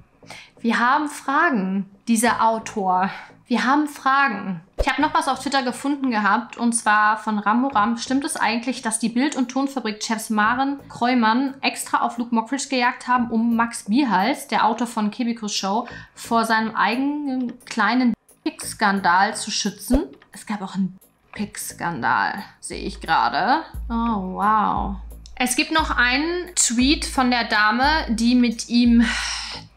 Wir haben Fragen, dieser Autor. Wir haben Fragen. Ich habe noch was auf Twitter gefunden gehabt, und zwar von Ramoram. Stimmt es eigentlich, dass die Bild- und Tonfabrik-Chefs Maren Kroymann extra auf Luke Mockridge gejagt haben, um Max Bierhals, der Autor von Kebekus Show, vor seinem eigenen kleinen Pick-Skandal zu schützen? Es gab auch einen Pick-Skandal, sehe ich gerade. Oh, wow. Es gibt noch einen Tweet von der Dame, die mit ihm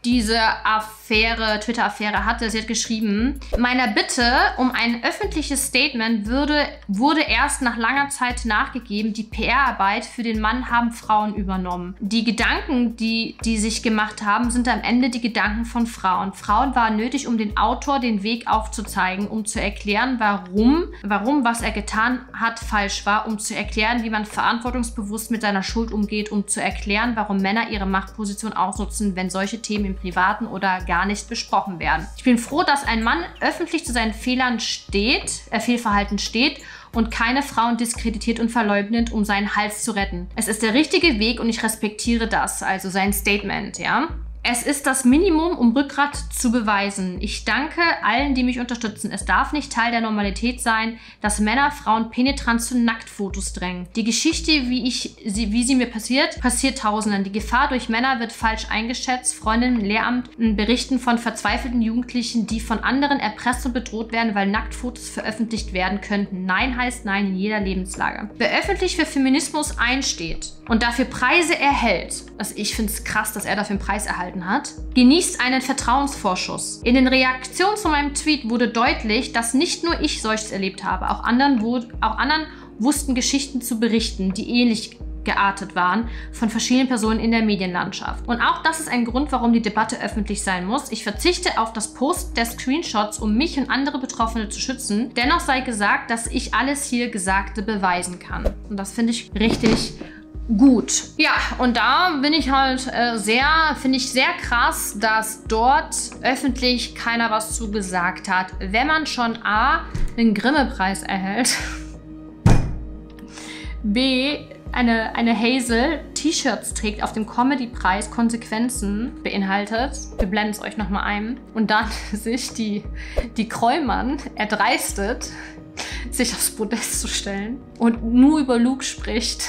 diese Affäre, Twitter-Affäre hatte. Sie hat geschrieben: Meiner Bitte um ein öffentliches Statement würde, wurde erst nach langer Zeit nachgegeben. Die P R-Arbeit für den Mann haben Frauen übernommen. Die Gedanken, die die sich gemacht haben, sind am Ende die Gedanken von Frauen. Frauen waren nötig, um den Autor den Weg aufzuzeigen, um zu erklären, warum, warum was er getan hat, falsch war, um zu erklären, wie man verantwortungsbewusst mit seiner Schuld umgeht, um zu erklären, warum Männer ihre Machtposition ausnutzen, wenn solche Themen im Privaten oder gar nicht besprochen werden. Ich bin froh, dass ein Mann öffentlich zu seinen Fehlern steht, äh, Fehlverhalten steht und keine Frauen diskreditiert und verleugnet, um seinen Hals zu retten. Es ist der richtige Weg und ich respektiere das, also sein Statement, ja. Es ist das Minimum, um Rückgrat zu beweisen. Ich danke allen, die mich unterstützen. Es darf nicht Teil der Normalität sein, dass Männer Frauen penetrant zu Nacktfotos drängen. Die Geschichte, wie, ich, sie, wie sie mir passiert, passiert Tausenden. Die Gefahr durch Männer wird falsch eingeschätzt. Freundinnen im Lehramt berichten von verzweifelten Jugendlichen, die von anderen erpresst und bedroht werden, weil Nacktfotos veröffentlicht werden könnten. Nein heißt Nein in jeder Lebenslage. Wer öffentlich für Feminismus einsteht und dafür Preise erhält, also ich finde es krass, dass er dafür einen Preis erhalten hat, genießt einen Vertrauensvorschuss. In den Reaktionen zu meinem Tweet wurde deutlich, dass nicht nur ich solches erlebt habe, auch anderen, wo, auch anderen wussten Geschichten zu berichten, die ähnlich geartet waren, von verschiedenen Personen in der Medienlandschaft. Und auch das ist ein Grund, warum die Debatte öffentlich sein muss. Ich verzichte auf das Posten der Screenshots, um mich und andere Betroffene zu schützen. Dennoch sei gesagt, dass ich alles hier Gesagte beweisen kann. Und das finde ich richtig gut. Ja, und da bin ich halt äh, sehr, finde ich sehr krass, dass dort öffentlich keiner was zu gesagt hat. Wenn man schon A, einen Grimme-Preis erhält, B, eine, eine Hazel T-Shirts trägt, auf dem Comedy-Preis Konsequenzen beinhaltet. Wir blenden es euch nochmal ein. Und dann sich die, die Kroymann erdreistet, sich aufs Podest zu stellen und nur über Luke spricht.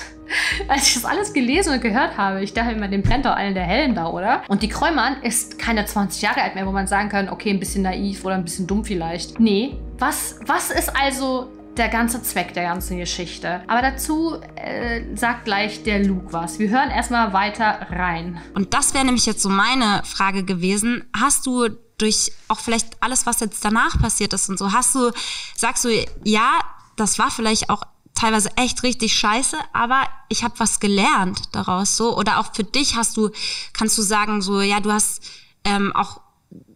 Als ich das alles gelesen und gehört habe, ich dachte immer, den brennt doch allen der Hellen da, oder? Und die Kroymann ist keine zwanzig Jahre alt mehr, wo man sagen kann, okay, ein bisschen naiv oder ein bisschen dumm vielleicht. Nee, was, was ist also der ganze Zweck der ganzen Geschichte? Aber dazu äh, sagt gleich der Luke was. Wir hören erstmal weiter rein. Und das wäre nämlich jetzt so meine Frage gewesen. Hast du durch auch vielleicht alles, was jetzt danach passiert ist und so, hast du, sagst du, ja, das war vielleicht auch teilweise echt richtig scheiße, aber ich habe was gelernt daraus, so? Oder auch für dich hast du, kannst du sagen, so, ja, du hast ähm, auch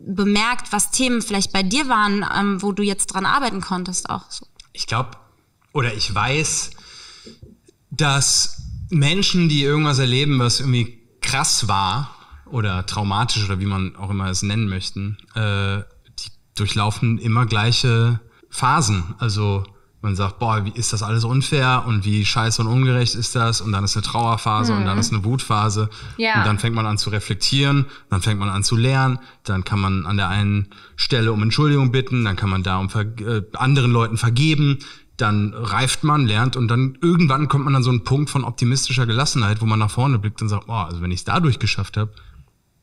bemerkt, was Themen vielleicht bei dir waren, ähm, wo du jetzt dran arbeiten konntest auch, so. Ich glaube, oder ich weiß, dass Menschen, die irgendwas erleben, was irgendwie krass war oder traumatisch oder wie man auch immer es nennen möchten, äh, die durchlaufen immer gleiche Phasen, also man sagt, boah, wie ist das alles unfair und wie scheiße und ungerecht ist das? Und dann ist eine Trauerphase mhm. und dann ist eine Wutphase. Ja. Und dann fängt man an zu reflektieren, dann fängt man an zu lernen, dann kann man an der einen Stelle um Entschuldigung bitten, dann kann man da um äh, anderen Leuten vergeben, dann reift man, lernt und dann irgendwann kommt man an so einen Punkt von optimistischer Gelassenheit, wo man nach vorne blickt und sagt, boah, also wenn ich es dadurch geschafft habe,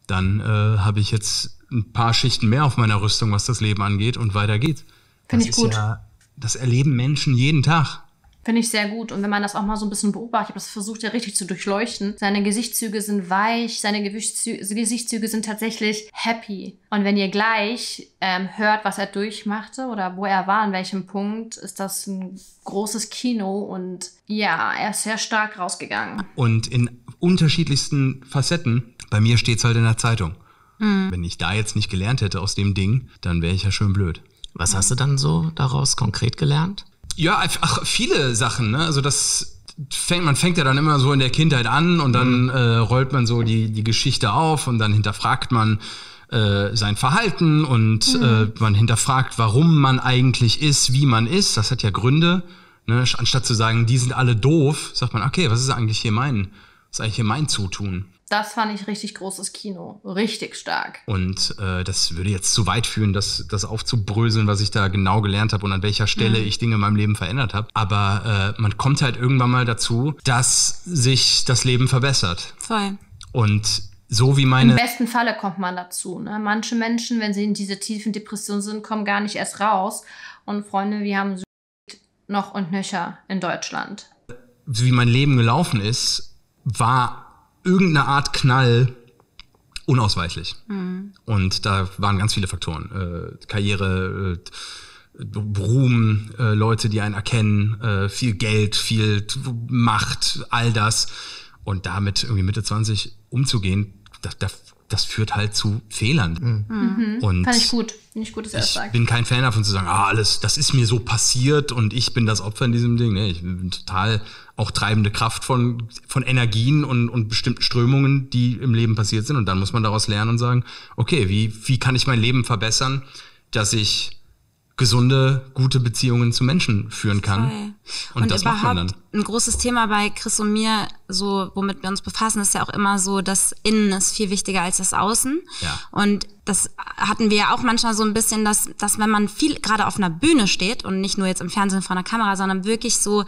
dann äh, habe ich jetzt ein paar Schichten mehr auf meiner Rüstung, was das Leben angeht und weiter geht's. Finde ich gut. Ja, das erleben Menschen jeden Tag. Finde ich sehr gut. Und wenn man das auch mal so ein bisschen beobachtet, ich habe das versucht, ja richtig zu durchleuchten. Seine Gesichtszüge sind weich, seine Gewichtszü- Gesichtszüge sind tatsächlich happy. Und wenn ihr gleich ähm, hört, was er durchmachte oder wo er war, an welchem Punkt, ist das ein großes Kino. Und ja, er ist sehr stark rausgegangen. Und in unterschiedlichsten Facetten. Bei mir steht es halt in der Zeitung. Mhm. Wenn ich da jetzt nicht gelernt hätte aus dem Ding, dann wäre ich ja schön blöd. Was hast du dann so daraus konkret gelernt? Ja, ach, viele Sachen, ne? Also das fängt, man fängt ja dann immer so in der Kindheit an und dann mhm. äh, rollt man so die, die Geschichte auf und dann hinterfragt man äh, sein Verhalten und mhm. äh, man hinterfragt, warum man eigentlich ist, wie man ist. Das hat ja Gründe, ne? Anstatt zu sagen, die sind alle doof, sagt man, okay, was ist eigentlich hier mein, was ist eigentlich hier mein Zutun? Das fand ich richtig großes Kino. Richtig stark. Und äh, das würde jetzt zu weit führen, das, das aufzubröseln, was ich da genau gelernt habe und an welcher Stelle mhm. ich Dinge in meinem Leben verändert habe. Aber äh, man kommt halt irgendwann mal dazu, dass sich das Leben verbessert. Voll. Und so wie meine... Im besten Falle kommt man dazu. Ne? Manche Menschen, wenn sie in diese tiefen Depressionen sind, kommen gar nicht erst raus. Und Freunde, wir haben noch und nöcher in Deutschland. Wie mein Leben gelaufen ist, war... irgendeine Art Knall unausweichlich. Mhm. Und da waren ganz viele Faktoren. Äh, Karriere, äh, Ruhm, äh, Leute, die einen erkennen, äh, viel Geld, viel Macht, all das. Und damit irgendwie Mitte zwanzig umzugehen, das, das, das führt halt zu Fehlern. Mhm. Mhm. Und fand ich gut. Nicht gut, dass er das sagt. Ich bin kein Fan davon zu sagen, ah, alles, das ist mir so passiert und ich bin das Opfer in diesem Ding. Nee, ich bin total auch treibende Kraft von, von Energien und, und bestimmten Strömungen, die im Leben passiert sind. Und dann muss man daraus lernen und sagen, okay, wie, wie kann ich mein Leben verbessern, dass ich gesunde, gute Beziehungen zu Menschen führen kann. Und, und das macht man dann. Ein großes Thema bei Chris und mir, so womit wir uns befassen, ist ja auch immer so, das Innen ist viel wichtiger als das Außen. Ja. Und das hatten wir ja auch manchmal so ein bisschen, dass, dass wenn man viel gerade auf einer Bühne steht und nicht nur jetzt im Fernsehen vor einer Kamera, sondern wirklich so,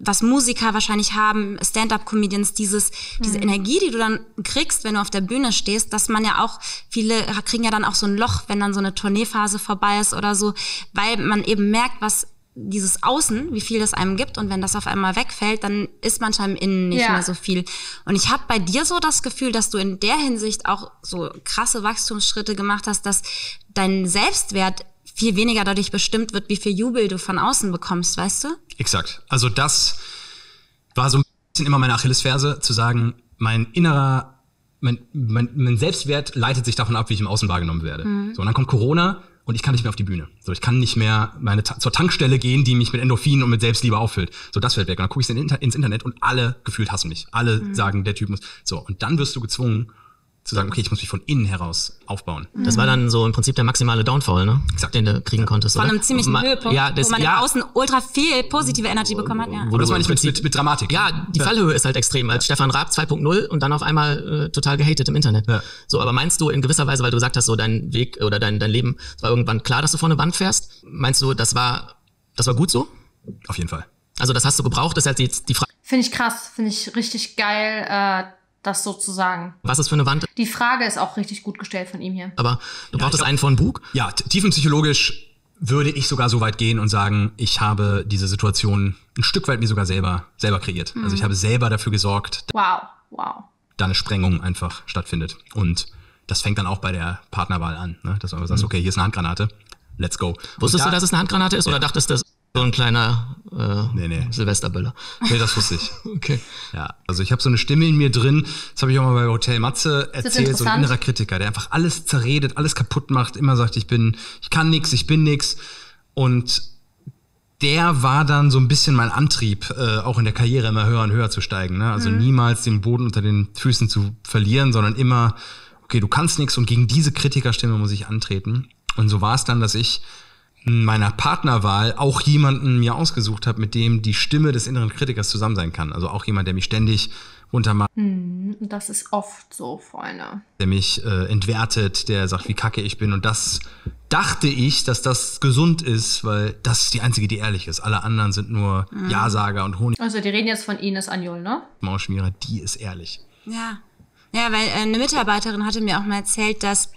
was Musiker wahrscheinlich haben, Stand-up-Comedians, dieses, diese mhm. Energie, die du dann kriegst, wenn du auf der Bühne stehst, dass man ja auch, viele kriegen ja dann auch so ein Loch, wenn dann so eine Tourneephase vorbei ist oder so, weil man eben merkt, was dieses Außen, wie viel das einem gibt, und wenn das auf einmal wegfällt, dann ist manchmal im Innen nicht ja. mehr so viel. Und ich habe bei dir so das Gefühl, dass du in der Hinsicht auch so krasse Wachstumsschritte gemacht hast, dass dein Selbstwert viel weniger dadurch bestimmt wird, wie viel Jubel du von außen bekommst, weißt du? Exakt. Also das war so ein bisschen immer meine Achillesferse, zu sagen, mein innerer, mein, mein, mein Selbstwert leitet sich davon ab, wie ich im Außen wahrgenommen werde. Mhm. So, und dann kommt Corona und ich kann nicht mehr auf die Bühne. So, ich kann nicht mehr meine Ta- zur Tankstelle gehen, die mich mit Endorphinen und mit Selbstliebe auffüllt. So, das fällt weg. Und dann gucke ich Inter- ins Internet und alle gefühlt hassen mich. Alle mhm. sagen, der Typ muss... So, und dann wirst du gezwungen, zu sagen, okay, ich muss mich von innen heraus aufbauen. Das war dann so im Prinzip der maximale Downfall, ne? Exakt. Den du kriegen konntest. Von einem ziemlichen Ma- Höhepunkt, ja, das, wo man ja, im Außen ultra viel positive Energy bekommen hat. Ja. Wo das war nicht mit, mit, mit Dramatik. Ja, die ja. Fallhöhe ist halt extrem. Als ja. Stefan Raab zwei Punkt null und dann auf einmal äh, total gehatet im Internet. Ja. So, aber meinst du in gewisser Weise, weil du gesagt hast, so dein Weg oder dein, dein Leben, es war irgendwann klar, dass du vor eine Wand fährst. Meinst du, das war, das war gut so? Auf jeden Fall. Also das hast du gebraucht, das ist halt jetzt die Frage. Finde ich krass, finde ich richtig geil, äh, das sozusagen. Was ist für eine Wand? Die Frage ist auch richtig gut gestellt von ihm hier. Aber du ja, brauchst glaub, einen von Bug? Ja, tiefenpsychologisch würde ich sogar so weit gehen und sagen, ich habe diese Situation ein Stück weit mir sogar selber, selber kreiert. Mhm. Also ich habe selber dafür gesorgt, wow, wow. da eine Sprengung einfach stattfindet. Und das fängt dann auch bei der Partnerwahl an, ne? Dass du einfach sagst, mhm. okay, hier ist eine Handgranate, let's go. Wusstest da, du, dass es eine Handgranate ist ja. oder dachtest du, das so ein kleiner äh, nee, nee. Silvesterböller. Nee, das wusste ich. Okay. Ja, also ich habe so eine Stimme in mir drin, das habe ich auch mal bei Hotel Matze erzählt, so ein innerer Kritiker, der einfach alles zerredet, alles kaputt macht, immer sagt, ich bin, ich kann nix, ich bin nix. Und der war dann so ein bisschen mein Antrieb, äh, auch in der Karriere immer höher und höher zu steigen. Ne? Also mhm. niemals den Boden unter den Füßen zu verlieren, sondern immer, okay, du kannst nix und gegen diese Kritikerstimme muss ich antreten. Und so war es dann, dass ich meiner Partnerwahl auch jemanden mir ausgesucht habe, mit dem die Stimme des inneren Kritikers zusammen sein kann. Also auch jemand, der mich ständig runtermacht. Das ist oft so, Freunde. Der mich äh, entwertet, der sagt, wie kacke ich bin. Und das dachte ich, dass das gesund ist, weil das ist die einzige, die ehrlich ist. Alle anderen sind nur mhm. Ja-Sager und Honig. Also die reden jetzt von Ines Anioli, ne? Mauschmierer, die ist ehrlich. Ja, ja, weil äh, eine Mitarbeiterin hatte mir auch mal erzählt, dass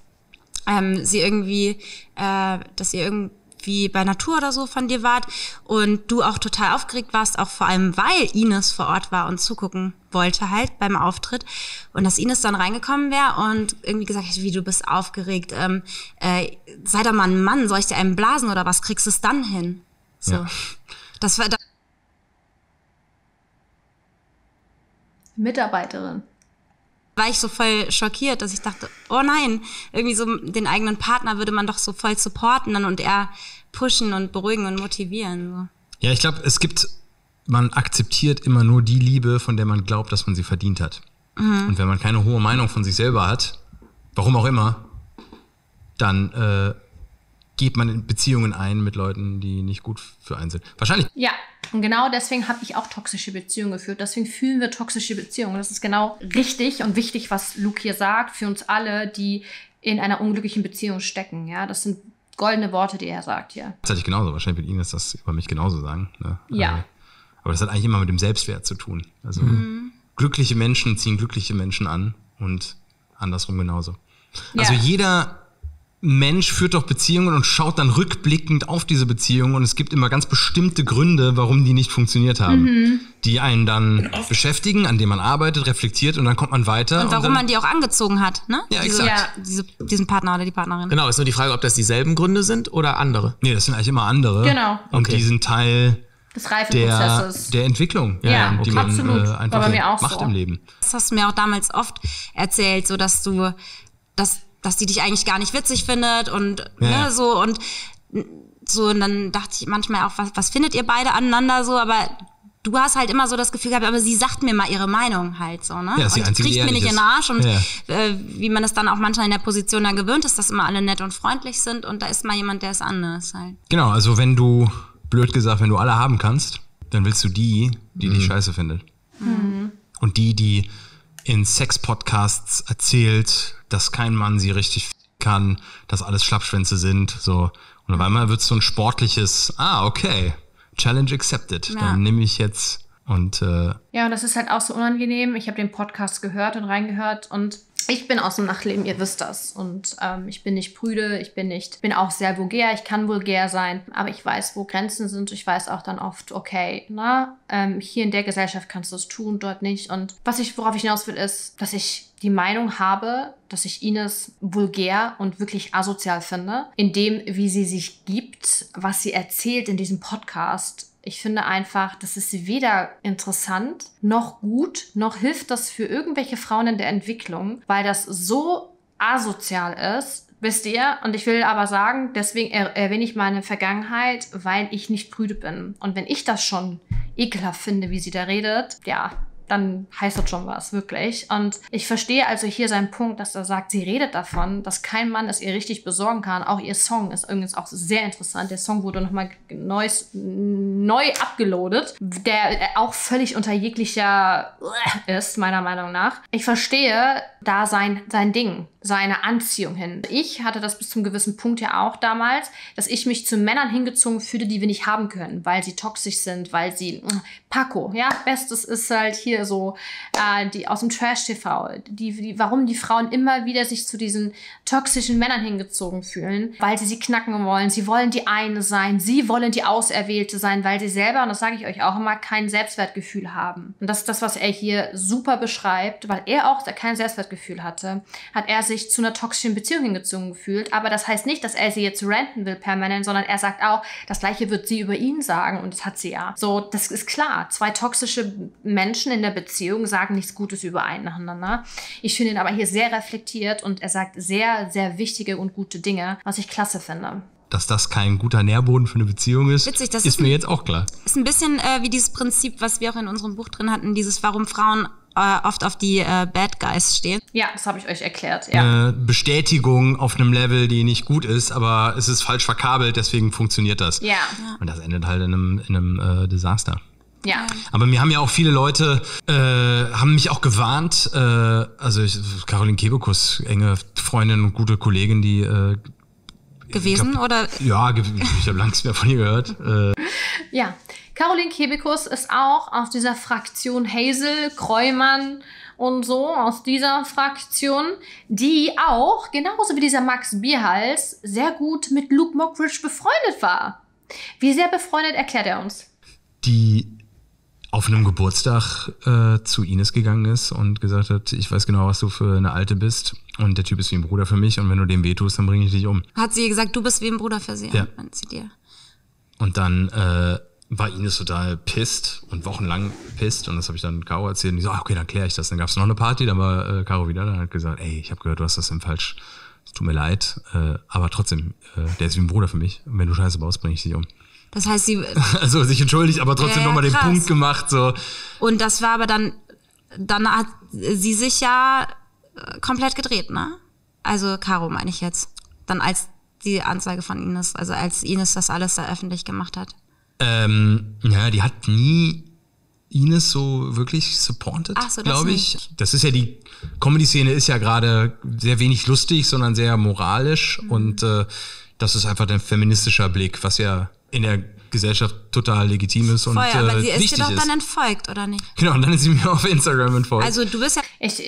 ähm, sie irgendwie, äh, dass sie irgendwie wie bei Natur oder so von dir wart und du auch total aufgeregt warst, auch vor allem, weil Ines vor Ort war und zugucken wollte halt beim Auftritt, und dass Ines dann reingekommen wäre und irgendwie gesagt hätte, wie, du bist aufgeregt, ähm, äh, sei doch mal ein Mann, soll ich dir einen blasen oder was, kriegst du es dann hin? So. Ja. Das war... Das Mitarbeiterin. War ich so voll schockiert, dass ich dachte, oh nein, irgendwie so den eigenen Partner würde man doch so voll supporten und eher pushen und beruhigen und motivieren. So. Ja, ich glaube, es gibt, man akzeptiert immer nur die Liebe, von der man glaubt, dass man sie verdient hat. Mhm. Und wenn man keine hohe Meinung von sich selber hat, warum auch immer, dann äh, geht man in Beziehungen ein mit Leuten, die nicht gut für einen sind. Wahrscheinlich. Ja, und genau deswegen habe ich auch toxische Beziehungen geführt. Deswegen fühlen wir toxische Beziehungen. Das ist genau richtig und wichtig, was Luke hier sagt, für uns alle, die in einer unglücklichen Beziehung stecken. Ja, das sind goldene Worte, die er sagt hier. Das hatte ich genauso. Wahrscheinlich wird Ines das über mich genauso sagen. Ne? Ja. Aber das hat eigentlich immer mit dem Selbstwert zu tun. Also mhm. glückliche Menschen ziehen glückliche Menschen an und andersrum genauso. Ja. Also jeder... Mensch führt doch Beziehungen und schaut dann rückblickend auf diese Beziehungen, und es gibt immer ganz bestimmte Gründe, warum die nicht funktioniert haben, mhm. die einen dann beschäftigen, an denen man arbeitet, reflektiert, und dann kommt man weiter. Und, und warum man die auch angezogen hat, ne? Ja, diese, exakt. Ja, diese, diesen Partner oder die Partnerin. Genau, ist nur die Frage, ob das dieselben Gründe sind oder andere. Nee, das sind eigentlich immer andere. Genau. Und okay. die sind Teil des der, der Entwicklung, ja, ja, die okay. man absolut. Äh, einfach macht so. Im Leben. Das hast du mir auch damals oft erzählt, so dass du das dass die dich eigentlich gar nicht witzig findet und ja. ne, so und so, und dann dachte ich manchmal auch, was, was findet ihr beide aneinander so, aber du hast halt immer so das Gefühl gehabt, aber sie sagt mir mal ihre Meinung halt so, ne? Ja, und kriegt mir nicht in den Arsch und ja. äh, wie man das dann auch manchmal in der Position dann gewöhnt ist, dass immer alle nett und freundlich sind und da ist mal jemand, der ist anders halt. Genau, also wenn du, blöd gesagt, wenn du alle haben kannst, dann willst du die, die mhm. dich scheiße findet. Mhm. Und die, die in Sex-Podcasts erzählt, dass kein Mann sie richtig kann, dass alles Schlappschwänze sind, so. Und auf einmal wird es so ein sportliches, ah, okay, Challenge accepted, ja. Dann nehme ich jetzt und... Äh ja, und das ist halt auch so unangenehm. Ich habe den Podcast gehört und reingehört und ich bin aus dem Nachtleben, ihr wisst das. Und ähm, ich bin nicht prüde, ich bin nicht, bin auch sehr vulgär, ich kann vulgär sein, aber ich weiß, wo Grenzen sind. Ich weiß auch dann oft, okay, na, ähm, hier in der Gesellschaft kannst du es tun, dort nicht. Und was ich, worauf ich hinaus will, ist, dass ich die Meinung habe, dass ich Ines vulgär und wirklich asozial finde, in dem, wie sie sich gibt, was sie erzählt in diesem Podcast. Ich finde einfach, das ist weder interessant, noch gut, noch hilft das für irgendwelche Frauen in der Entwicklung, weil das so asozial ist, wisst ihr? Und ich will aber sagen, deswegen erwähne ich meine Vergangenheit, weil ich nicht prüde bin. Und wenn ich das schon ekelhaft finde, wie sie da redet, ja... dann heißt das schon was, wirklich. Und ich verstehe also hier seinen Punkt, dass er sagt, sie redet davon, dass kein Mann es ihr richtig besorgen kann. Auch ihr Song ist übrigens auch sehr interessant. Der Song wurde nochmal neu, neu abgeloadet, der auch völlig unter jeglicher ist, meiner Meinung nach. Ich verstehe da sein, sein Ding, seine Anziehung hin. Ich hatte das bis zum gewissen Punkt ja auch damals, dass ich mich zu Männern hingezogen fühle, die wir nicht haben können, weil sie toxisch sind, weil sie... Paco, ja, Bestes ist halt hier so, äh, die aus dem Trash-T V, die, die, warum die Frauen immer wieder sich zu diesen toxischen Männern hingezogen fühlen, weil sie sie knacken wollen, sie wollen die eine sein, sie wollen die Auserwählte sein, weil sie selber, und das sage ich euch auch immer, kein Selbstwertgefühl haben. Und das ist das, was er hier super beschreibt, weil er auch kein Selbstwertgefühl hatte, hat er sich zu einer toxischen Beziehung hingezogen gefühlt, aber das heißt nicht, dass er sie jetzt ranten will permanent, sondern er sagt auch, das Gleiche wird sie über ihn sagen und das hat sie ja. So, das ist klar, zwei toxische Menschen in der Beziehung sagen nichts Gutes über einen nacheinander. Ich finde ihn aber hier sehr reflektiert und er sagt sehr, sehr wichtige und gute Dinge, was ich klasse finde. Dass das kein guter Nährboden für eine Beziehung ist, Witzig, das ist, ist mir ein, jetzt auch klar. Ist ein bisschen äh, wie dieses Prinzip, was wir auch in unserem Buch drin hatten, dieses, warum Frauen äh, oft auf die äh, Bad Guys stehen. Ja, das habe ich euch erklärt. Ja. Äh, Bestätigung auf einem Level, die nicht gut ist, aber es ist falsch verkabelt, deswegen funktioniert das. Ja. Und das endet halt in einem, in einem äh, Desaster. Ja. Aber mir haben ja auch viele Leute, äh, haben mich auch gewarnt, äh, also ich, Carolin Kebekus, enge Freundin und gute Kollegin, die... Äh, gewesen, glaub, oder? Ja, ich habe lange nichts mehr von ihr gehört. Äh. Ja, Carolin Kebekus ist auch aus dieser Fraktion Hazel, Kroymann und so, aus dieser Fraktion, die auch, genauso wie dieser Max Bierhals, sehr gut mit Luke Mockridge befreundet war. Wie sehr befreundet, erklärt er uns. Die... auf einem Geburtstag äh, zu Ines gegangen ist und gesagt hat, ich weiß genau, was du für eine Alte bist und der Typ ist wie ein Bruder für mich und wenn du dem wehtust, dann bringe ich dich um. Hat sie gesagt, du bist wie ein Bruder für sie, ja. Meint sie dir. Und dann äh, war Ines total pisst und wochenlang pisst und das habe ich dann Caro erzählt und die so, okay, dann kläre ich das. Dann gab es noch eine Party, dann war äh, Caro wieder da und hat gesagt, ey, ich habe gehört, du hast das denn falsch, es tut mir leid, äh, aber trotzdem, äh, der ist wie ein Bruder für mich und wenn du Scheiße baust, bringe ich dich um. Das heißt, sie... Also sich entschuldigt, aber trotzdem ja, nochmal den Punkt gemacht. So. Und das war aber dann... Dann hat sie sich ja komplett gedreht, ne? Also Caro meine ich jetzt. Dann als die Anzeige von Ines, also als Ines das alles da öffentlich gemacht hat. Ähm, ja, die hat nie Ines so wirklich supported, so, glaube ich. Nicht. Das ist ja die... Comedy-Szene ist ja gerade sehr wenig lustig, sondern sehr moralisch. Mhm. Und äh, das ist einfach ein feministischer Blick, was ja... in der Gesellschaft total legitim ist und wichtig ist. Aber sie ist dir doch dann entfolgt, oder nicht? Genau, und dann ist sie mir auf Instagram entfolgt. Also du bist ja... Ich,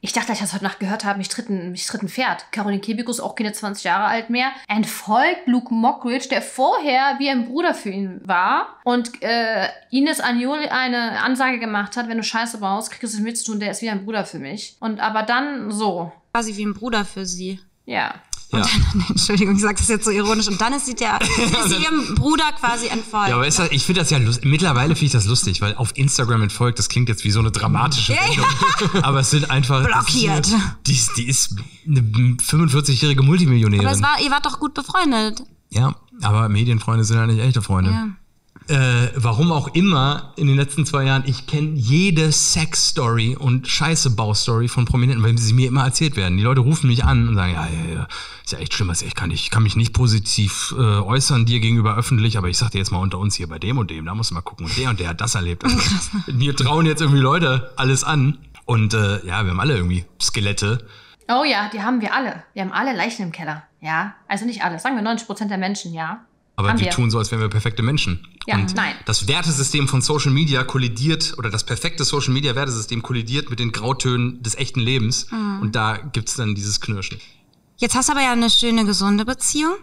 ich dachte, als ich das heute Nacht gehört habe, mich tritt ein, mich tritt ein Pferd. Carolin Kebekus, auch keine zwanzig Jahre alt mehr, entfolgt Luke Mockridge, der vorher wie ein Bruder für ihn war und äh, Ines Anioli eine Ansage gemacht hat, wenn du Scheiße baust, kriegst du es mit zu tun, der ist wie ein Bruder für mich. Und aber dann so. Quasi wie ein Bruder für sie. Ja. Und ja. Dann, Entschuldigung, ich sage das jetzt so ironisch. Und dann ist sie, der, ist sie ihrem Bruder quasi entfolgt. Ja, aber ist das, ich finde das ja lustig. Mittlerweile finde ich das lustig, weil auf Instagram entfolgt, das klingt jetzt wie so eine dramatische Sendung. Ja. Aber es sind einfach... Blockiert. Die ist, die ist eine fünfundvierzigjährige Multimillionärin. Aber es war, ihr wart doch gut befreundet. Ja, aber Medienfreunde sind ja nicht echte Freunde. Ja. Äh, warum auch immer, in den letzten zwei Jahren, ich kenne jede Sex-Story und Scheiße-Bau-Story von Prominenten, weil sie mir immer erzählt werden. Die Leute rufen mich an und sagen, ja, ja, ja, ist ja echt schlimm, was ich kann. Ich kann mich nicht positiv äh, äußern dir gegenüber öffentlich, aber ich sag dir jetzt mal unter uns hier bei dem und dem, da musst du mal gucken. Und der und der hat das erlebt. Also, mir trauen jetzt irgendwie Leute alles an. Und äh, ja, wir haben alle irgendwie Skelette. Oh ja, die haben wir alle. Wir haben alle Leichen im Keller. Ja, also nicht alle. Sagen wir neunzig Prozent der Menschen, ja. Aber haben wir tun so, als wären wir perfekte Menschen. Ja, und nein. Das Wertesystem von Social Media kollidiert, oder das perfekte Social Media Wertesystem kollidiert mit den Grautönen des echten Lebens. Mhm. Und da gibt es dann dieses Knirschen. Jetzt hast du aber ja eine schöne, gesunde Beziehung.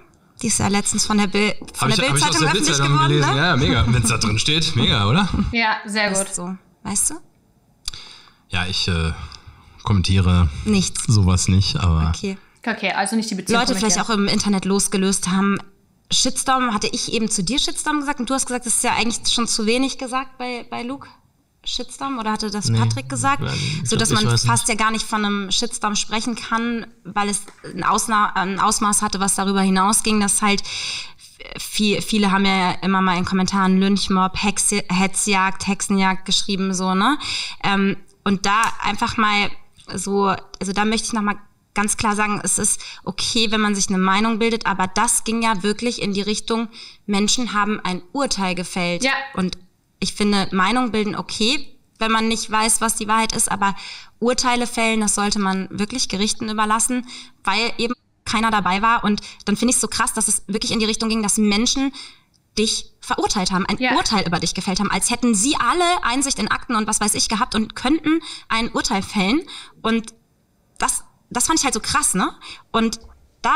Die ist ja letztens von der, Bi- von der Bild-Zeitung öffentlich geworden, gelesen. Ne? Ja, mega. Wenn es da drin steht, mega, oder? Ja, sehr gut. Ist so. Weißt du? Ja, ich äh, kommentiere nichts. Sowas nicht, aber... Okay. Okay, also nicht die Beziehung. Leute vielleicht auch im Internet losgelöst haben... Shitstorm, hatte ich eben zu dir Shitstorm gesagt und du hast gesagt, das ist ja eigentlich schon zu wenig gesagt bei, bei Luke, Shitstorm, oder hatte das nee, Patrick gesagt, sodass man fast nicht. ja gar nicht von einem Shitstorm sprechen kann, weil es ein, Ausna- ein Ausmaß hatte, was darüber hinausging, dass halt viel, viele haben ja immer mal in Kommentaren Lynchmob, Hexe, Hetzjagd, Hexenjagd geschrieben, so, ne? Ähm, und da einfach mal so, also da möchte ich nochmal ganz klar sagen, es ist okay, wenn man sich eine Meinung bildet, aber das ging ja wirklich in die Richtung, Menschen haben ein Urteil gefällt. Ja. Und ich finde, Meinung bilden okay, wenn man nicht weiß, was die Wahrheit ist, aber Urteile fällen, das sollte man wirklich Gerichten überlassen, weil eben keiner dabei war. Und dann finde ich es so krass, dass es wirklich in die Richtung ging, dass Menschen dich verurteilt haben, ein ja. Urteil über dich gefällt haben, als hätten sie alle Einsicht in Akten und was weiß ich gehabt und könnten ein Urteil fällen. Und das... Das fand ich halt so krass, ne? Und da,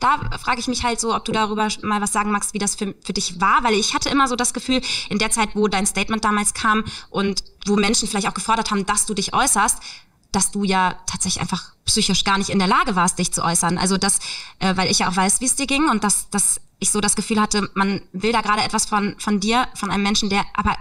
da frage ich mich halt so, ob du darüber mal was sagen magst, wie das für, für dich war. Weil ich hatte immer so das Gefühl, in der Zeit, wo dein Statement damals kam und wo Menschen vielleicht auch gefordert haben, dass du dich äußerst, dass du ja tatsächlich einfach psychisch gar nicht in der Lage warst, dich zu äußern. Also das, äh, weil ich ja auch weiß, wie es dir ging und dass, dass ich so das Gefühl hatte, man will da gerade etwas von, von dir, von einem Menschen, der aber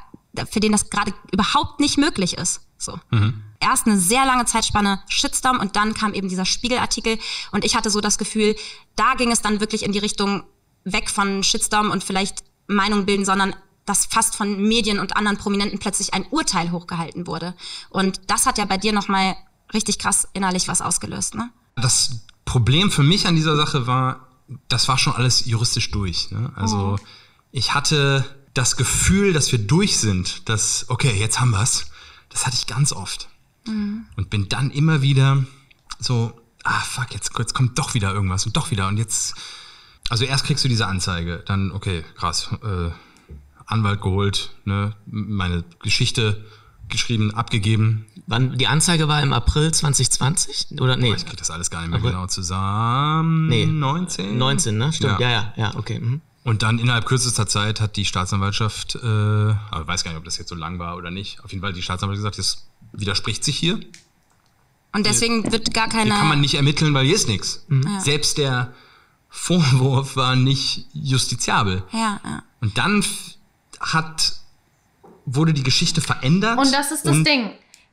für den das gerade überhaupt nicht möglich ist. So. Mhm. Erst eine sehr lange Zeitspanne Shitstorm und dann kam eben dieser Spiegelartikel und ich hatte so das Gefühl, da ging es dann wirklich in die Richtung weg von Shitstorm und vielleicht Meinung bilden, sondern dass fast von Medien und anderen Prominenten plötzlich ein Urteil hochgehalten wurde. Und das hat ja bei dir nochmal richtig krass innerlich was ausgelöst, ne? Das Problem für mich an dieser Sache war, das war schon alles juristisch durch, ne? Also oh. ich hatte das Gefühl, dass wir durch sind, dass, okay, jetzt haben wir's. Das hatte ich ganz oft. Mhm. Und bin dann immer wieder so, ah fuck, jetzt, jetzt kommt doch wieder irgendwas und doch wieder. Und jetzt, also erst kriegst du diese Anzeige, dann, okay, krass, äh, Anwalt geholt, ne, meine Geschichte geschrieben, abgegeben. Wann, die Anzeige war im April zwanzig zwanzig? Oder nee? Oh, ich krieg das alles gar nicht mehr okay. genau zusammen. Nee. neunzehn? neunzehn, ne? Stimmt, ja, ja, ja, ja okay. Mhm. Und dann innerhalb kürzester Zeit hat die Staatsanwaltschaft, äh, aber ich weiß gar nicht, ob das jetzt so lang war oder nicht, auf jeden Fall hat die Staatsanwaltschaft gesagt, das widerspricht sich hier. Und deswegen hier, wird gar keiner... Hier kann man nicht ermitteln, weil hier ist nichts. Mhm. Ja. Selbst der Vorwurf war nicht justiziabel. Ja, ja. Und dann hat, wurde die Geschichte verändert. Und das ist das Ding.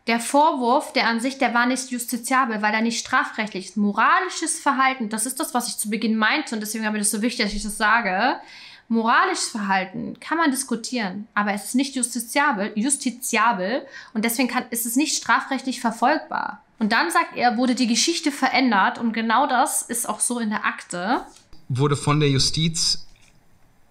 Der Vorwurf, der an sich, der war nicht justiziabel, weil er nicht strafrechtlich ist. Moralisches Verhalten, das ist das, was ich zu Beginn meinte und deswegen war mir das so wichtig, dass ich das sage. Moralisches Verhalten kann man diskutieren, aber es ist nicht justiziabel, justiziabel und deswegen kann, ist es nicht strafrechtlich verfolgbar. Und dann sagt er, wurde die Geschichte verändert und genau das ist auch so in der Akte. Wurde von der Justiz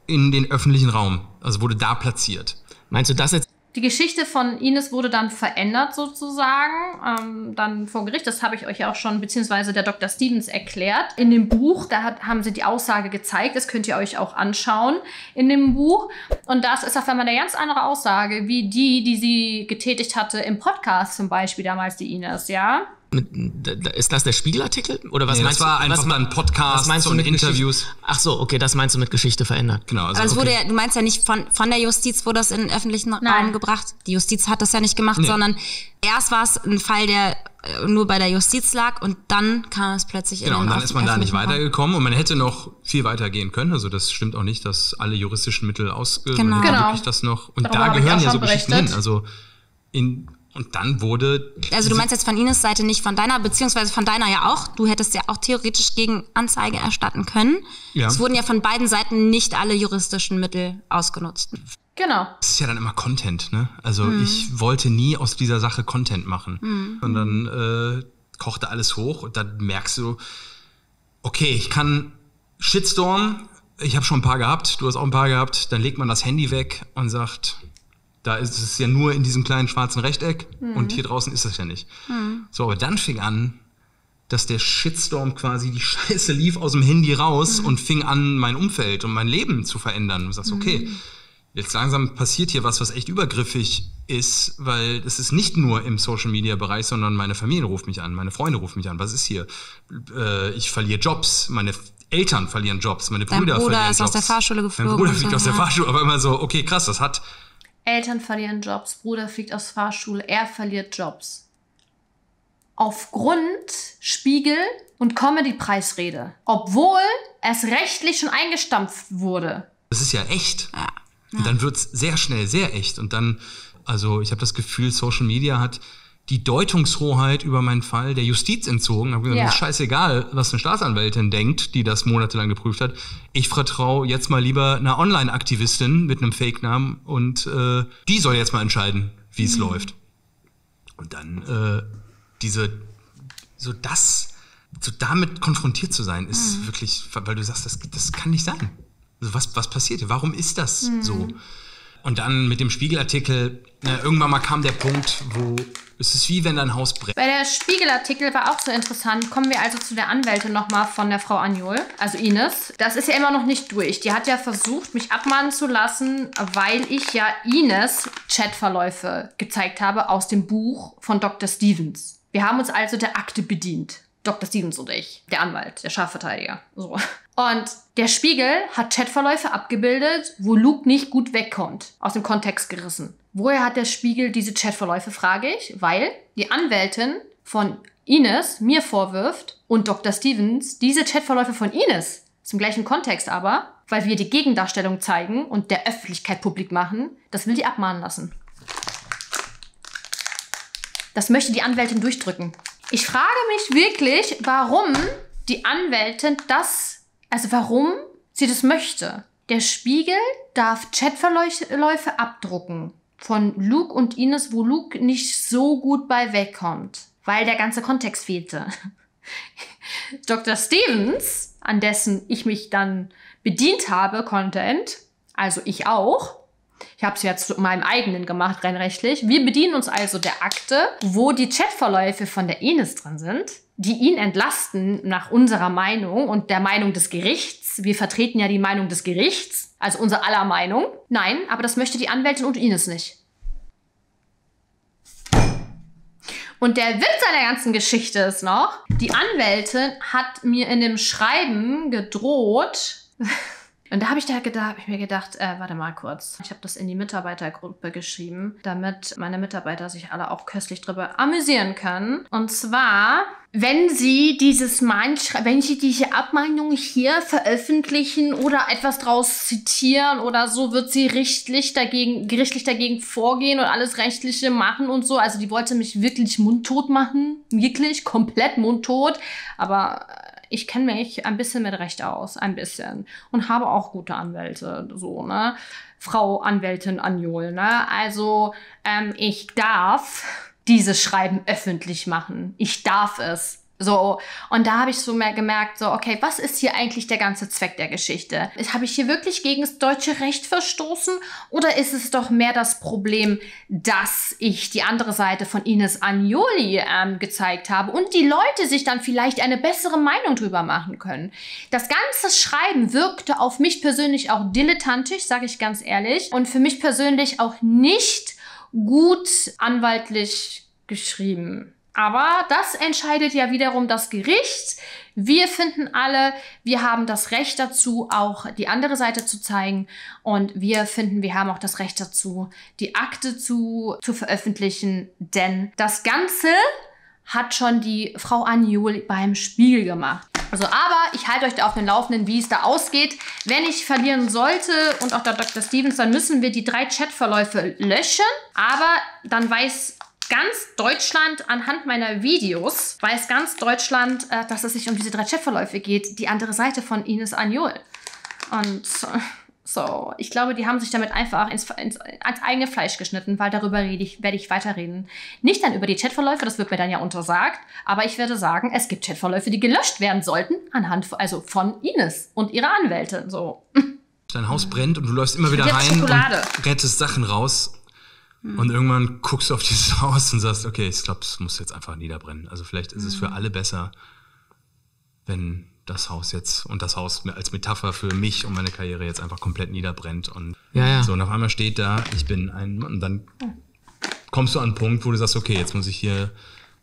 in den öffentlichen Raum, also wurde da platziert. Meinst du das jetzt? Die Geschichte von Ines wurde dann verändert sozusagen, ähm, dann vor Gericht, das habe ich euch ja auch schon, beziehungsweise der Doktor Stevens erklärt. In dem Buch, da hat, haben sie die Aussage gezeigt, das könnt ihr euch auch anschauen in dem Buch. Und das ist auf einmal eine ganz andere Aussage, wie die, die sie getätigt hatte im Podcast zum Beispiel damals, die Ines, ja. Ist das der Spiegelartikel? Oder was nee, meinst das war du? Einfach was, mal ein Podcast und so Interviews. Ach so, okay, das meinst du mit Geschichte verändert. Genau. Also, aber es okay. wurde ja, du meinst ja nicht von, von der Justiz wurde das in den öffentlichen Nein. Raum gebracht. Die Justiz hat das ja nicht gemacht, nee. sondern erst war es ein Fall, der nur bei der Justiz lag und dann kam es plötzlich in den öffentlichen Raum. Genau, und dann ist man da nicht weitergekommen und man hätte noch viel weiter gehen können. Also das stimmt auch nicht, dass alle juristischen Mittel ausgewählt genau. genau. das noch. Und darüber da gehören ja so berichtet. Geschichten hin. Also in... Und dann wurde... Also du meinst jetzt von Ines Seite nicht von deiner, beziehungsweise von deiner ja auch. Du hättest ja auch theoretisch gegen Anzeige erstatten können. Ja. Es wurden ja von beiden Seiten nicht alle juristischen Mittel ausgenutzt. Genau. Das ist ja dann immer Content, ne? Also mhm. ich wollte nie aus dieser Sache Content machen. Mhm. Und dann äh, kochte alles hoch und dann merkst du, okay, ich kann Shitstorm, ich habe schon ein paar gehabt, du hast auch ein paar gehabt, dann legt man das Handy weg und sagt, da ist es ja nur in diesem kleinen schwarzen Rechteck mhm. und hier draußen ist es ja nicht. Mhm. So, aber dann fing an, dass der Shitstorm quasi, die Scheiße lief aus dem Handy raus mhm. und fing an, mein Umfeld und mein Leben zu verändern. Und du sagst, okay, mhm. jetzt langsam passiert hier was, was echt übergriffig ist, weil es ist nicht nur im Social-Media-Bereich, sondern meine Familie ruft mich an, meine Freunde rufen mich an. Was ist hier? Äh, ich verliere Jobs, meine Eltern verlieren Jobs, meine Brüder verlieren Jobs. Mein Bruder ist aus der Fahrschule geflogen. Mein Bruder fliegt aus der Fahrschule, aber immer so, okay, krass, das hat... Eltern verlieren Jobs, Bruder fliegt aus Fahrschule, er verliert Jobs. Aufgrund Spiegel und Comedy-Preisrede. Obwohl es rechtlich schon eingestampft wurde. Das ist ja echt. Ja. Ja. Und dann wird es sehr schnell sehr echt. Und dann, also ich habe das Gefühl, Social Media hat die Deutungshoheit über meinen Fall der Justiz entzogen. Da habe ich gesagt, ja. Mir ist scheißegal, was eine Staatsanwältin denkt, die das monatelang geprüft hat. Ich vertraue jetzt mal lieber einer Online-Aktivistin mit einem Fake-Namen und äh, die soll jetzt mal entscheiden, wie es mhm. läuft. Und dann äh, diese, so das, so damit konfrontiert zu sein, ist mhm. wirklich, weil du sagst, das, das kann nicht sein. Also was, was passiert hier? Warum ist das mhm. so? Und dann mit dem Spiegelartikel, na, irgendwann mal kam der Punkt, wo es ist wie wenn dein Haus brennt. Bei der Spiegelartikel war auch so interessant. Kommen wir also zu der Anwältin nochmal von der Frau Aniol, also Ines. Das ist ja immer noch nicht durch. Die hat ja versucht, mich abmahnen zu lassen, weil ich ja Ines Chatverläufe gezeigt habe aus dem Buch von Doktor Stevens. Wir haben uns also der Akte bedient. Doktor Stevens und ich, der Anwalt, der Strafverteidiger. So. Und der Spiegel hat Chatverläufe abgebildet, wo Luke nicht gut wegkommt, aus dem Kontext gerissen. Woher hat der Spiegel diese Chatverläufe, frage ich, weil die Anwältin von Ines mir vorwirft und Doktor Stevens diese Chatverläufe von Ines, zum gleichen Kontext aber, weil wir die Gegendarstellung zeigen und der Öffentlichkeit publik machen, das will die abmahnen lassen. Das möchte die Anwältin durchdrücken. Ich frage mich wirklich, warum die Anwältin das, also warum sie das möchte. Der Spiegel darf Chatverläufe abdrucken von Luke und Ines, wo Luke nicht so gut bei wegkommt, weil der ganze Kontext fehlte. Doktor Stevens, an dessen ich mich dann bedient habe, Content, also ich auch, ich habe es ja zu meinem eigenen gemacht, rein rechtlich. Wir bedienen uns also der Akte, wo die Chatverläufe von der Ines drin sind, die ihn entlasten nach unserer Meinung und der Meinung des Gerichts. Wir vertreten ja die Meinung des Gerichts, also unser aller Meinung. Nein, aber das möchte die Anwältin und Ines nicht. Und der Witz an der ganzen Geschichte ist noch, die Anwältin hat mir in dem Schreiben gedroht... Und da habe ich, da gedacht, hab ich mir gedacht, äh, warte mal kurz. Ich habe das in die Mitarbeitergruppe geschrieben, damit meine Mitarbeiter sich alle auch köstlich drüber amüsieren können. Und zwar, wenn sie dieses Mahnschreiben, wenn sie diese Abmahnung hier veröffentlichen oder etwas draus zitieren oder so, wird sie rechtlich dagegen, gerichtlich dagegen vorgehen und alles Rechtliche machen und so. Also die wollte mich wirklich mundtot machen, wirklich komplett mundtot, aber... Ich kenne mich ein bisschen mit Recht aus, ein bisschen. Und habe auch gute Anwälte, so, ne? Frau Anwältin Aniol, ne? Also, ähm, ich darf dieses Schreiben öffentlich machen. Ich darf es. So, und da habe ich so mehr gemerkt, so, okay, was ist hier eigentlich der ganze Zweck der Geschichte? Habe ich hier wirklich gegen das deutsche Recht verstoßen? Oder ist es doch mehr das Problem, dass ich die andere Seite von Ines Anioli ähm, gezeigt habe und die Leute sich dann vielleicht eine bessere Meinung drüber machen können? Das ganze Schreiben wirkte auf mich persönlich auch dilettantisch, sage ich ganz ehrlich, und für mich persönlich auch nicht gut anwaltlich geschrieben. Aber das entscheidet ja wiederum das Gericht. Wir finden alle, wir haben das Recht dazu, auch die andere Seite zu zeigen. Und wir finden, wir haben auch das Recht dazu, die Akte zu, zu veröffentlichen. Denn das Ganze hat schon die Frau Aniol beim Spiegel gemacht. Also, aber ich halte euch da auf den Laufenden, wie es da ausgeht. Wenn ich verlieren sollte und auch der Doktor Stevens, dann müssen wir die drei Chatverläufe löschen. Aber dann weiß ganz Deutschland anhand meiner Videos, weiß ganz Deutschland, äh, dass es sich um diese drei Chatverläufe geht, die andere Seite von Ines Aniol. Und äh, So, ich glaube, die haben sich damit einfach ins, ins, ins eigene Fleisch geschnitten, weil darüber rede ich, werde ich weiterreden. Nicht dann über die Chatverläufe, das wird mir dann ja untersagt, aber ich werde sagen, es gibt Chatverläufe, die gelöscht werden sollten, anhand also von Ines und ihrer Anwältin. So. Dein Haus brennt und du läufst immer wieder rein und rettest Sachen raus. Hm. Und irgendwann guckst du auf dieses Haus und sagst, okay, ich glaube, es muss jetzt einfach niederbrennen. Also vielleicht ist hm. es für alle besser, wenn das Haus jetzt und das Haus als Metapher für mich und meine Karriere jetzt einfach komplett niederbrennt. Und ja, ja. so, und auf einmal steht da, ich bin ein Mann. Und dann kommst du an einen Punkt, wo du sagst, okay, jetzt muss ich hier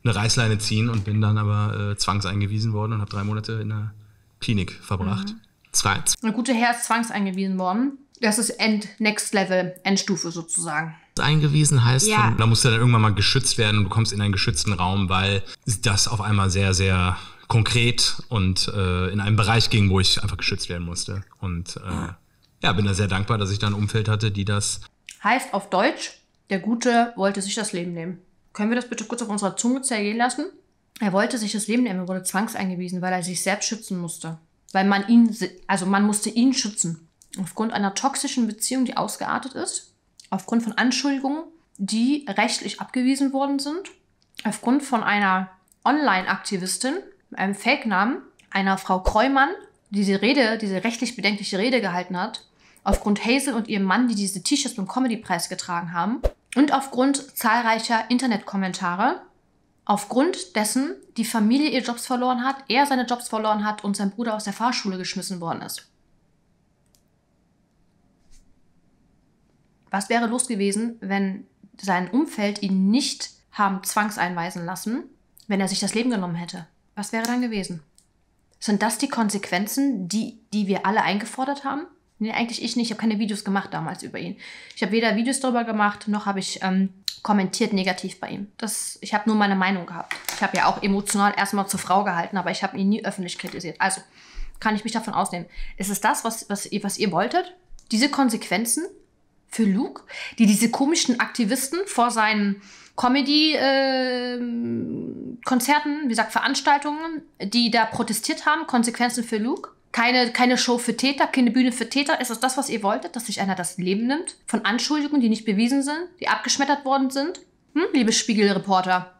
eine Reißleine ziehen und bin dann aber äh, zwangseingewiesen worden und habe drei Monate in der Klinik verbracht. Mhm. Zwei. Eine gute Herr ist zwangseingewiesen worden. Das ist End, Next Level, Endstufe sozusagen. Eingewiesen heißt, ja. von, da musst du dann irgendwann mal geschützt werden und du kommst in einen geschützten Raum, weil das auf einmal sehr, sehr konkret und äh, in einem Bereich ging, wo ich einfach geschützt werden musste. Und äh, ja, bin da sehr dankbar, dass ich da ein Umfeld hatte, die das... Heißt auf Deutsch, der Gute wollte sich das Leben nehmen. Können wir das bitte kurz auf unserer Zunge zergehen lassen? Er wollte sich das Leben nehmen, er wurde zwangseingewiesen, weil er sich selbst schützen musste. Weil man ihn, also man musste ihn schützen. Aufgrund einer toxischen Beziehung, die ausgeartet ist, aufgrund von Anschuldigungen, die rechtlich abgewiesen worden sind, aufgrund von einer Online-Aktivistin, einem Fake-Namen, einer Frau Kroymann, die diese Rede, diese rechtlich bedenkliche Rede gehalten hat, aufgrund Hazel und ihrem Mann, die diese T-Shirts beim Comedy-Preis getragen haben und aufgrund zahlreicher Internetkommentare, aufgrund dessen die Familie ihre Jobs verloren hat, er seine Jobs verloren hat und sein Bruder aus der Fahrschule geschmissen worden ist. Was wäre los gewesen, wenn sein Umfeld ihn nicht haben zwangseinweisen lassen, wenn er sich das Leben genommen hätte? Was wäre dann gewesen? Sind das die Konsequenzen, die, die wir alle eingefordert haben? Nee, eigentlich ich nicht. Ich habe keine Videos gemacht damals über ihn. Ich habe weder Videos darüber gemacht, noch habe ich ähm, kommentiert negativ bei ihm. Das, ich habe nur meine Meinung gehabt. Ich habe ja auch emotional erstmal zur Frau gehalten, aber ich habe ihn nie öffentlich kritisiert. Also kann ich mich davon ausnehmen. Ist es das, was, was, ihr, was ihr wolltet? Diese Konsequenzen für Luke, die diese komischen Aktivisten vor seinen Comedy-Konzerten, äh, wie gesagt, Veranstaltungen, die da protestiert haben, Konsequenzen für Luke. Keine, keine Show für Täter, keine Bühne für Täter. Ist das das, was ihr wolltet, dass sich einer das Leben nimmt? Von Anschuldigungen, die nicht bewiesen sind, die abgeschmettert worden sind? Hm, liebe Spiegel-Reporter,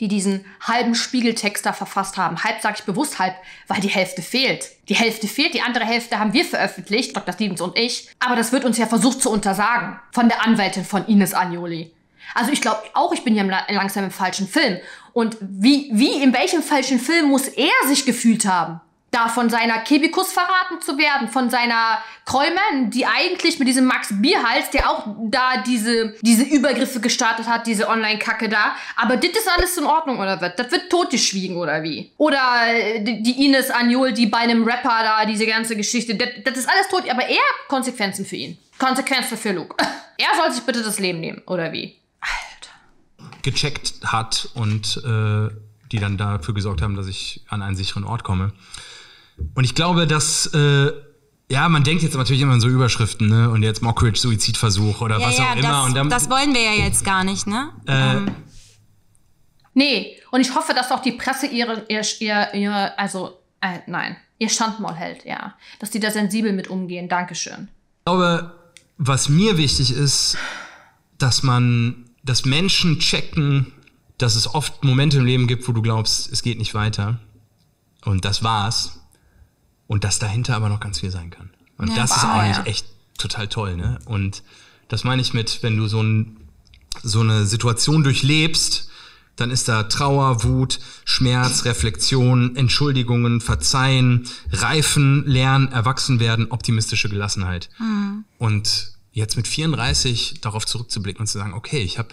die diesen halben Spiegeltext da verfasst haben. Halb sage ich bewusst halb, weil die Hälfte fehlt. Die Hälfte fehlt, die andere Hälfte haben wir veröffentlicht, Doktor Stevens und ich. Aber das wird uns ja versucht zu untersagen von der Anwältin von Ines Anioli. Also ich glaube auch, ich bin ja langsam im falschen Film. Und wie, wie, in welchem falschen Film muss er sich gefühlt haben? Da von seiner Kebekus verraten zu werden, von seiner Kroymann, die eigentlich mit diesem Max Bierhals, der auch da diese, diese Übergriffe gestartet hat, diese Online-Kacke da. Aber das ist alles in Ordnung, oder was? Das wird totgeschwiegen, oder wie? Oder die, die Ines Anioli, die bei einem Rapper da, diese ganze Geschichte, das, das ist alles tot, aber er hat Konsequenzen für ihn. Konsequenzen für Luke. Er soll sich bitte das Leben nehmen, oder wie? Gecheckt hat und äh, die dann dafür gesorgt haben, dass ich an einen sicheren Ort komme. Und ich glaube, dass, äh, ja, man denkt jetzt natürlich immer an so Überschriften, ne? Und jetzt Mockridge, Suizidversuch oder ja, was ja, auch immer. Das, und dann, das wollen wir ja jetzt gar nicht, ne? Äh, ähm. Nee, und ich hoffe, dass auch die Presse ihre, ihr, ihr, ihr also, äh, nein, ihr Schandmaul hält, ja. Dass die da sensibel mit umgehen, Dankeschön. Ich glaube, was mir wichtig ist, dass man... dass Menschen checken, dass es oft Momente im Leben gibt, wo du glaubst, es geht nicht weiter. Und das war's. Und dass dahinter aber noch ganz viel sein kann. Und ja, das wow, ist eigentlich ja. echt total toll, ne? Und das meine ich mit, wenn du so, ein, so eine Situation durchlebst, dann ist da Trauer, Wut, Schmerz, Reflexion, Entschuldigungen, Verzeihen, Reifen, Lernen, Erwachsenwerden, optimistische Gelassenheit. Mhm. Und jetzt mit vierunddreißig darauf zurückzublicken und zu sagen, okay, ich habe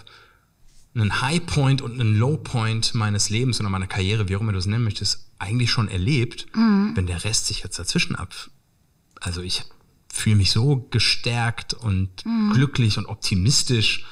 einen Highpoint und einen Lowpoint meines Lebens oder meiner Karriere, wie auch immer du es nennen möchtest, eigentlich schon erlebt, mhm. wenn der Rest sich jetzt dazwischen ab... Also ich fühle mich so gestärkt und mhm. glücklich und optimistisch.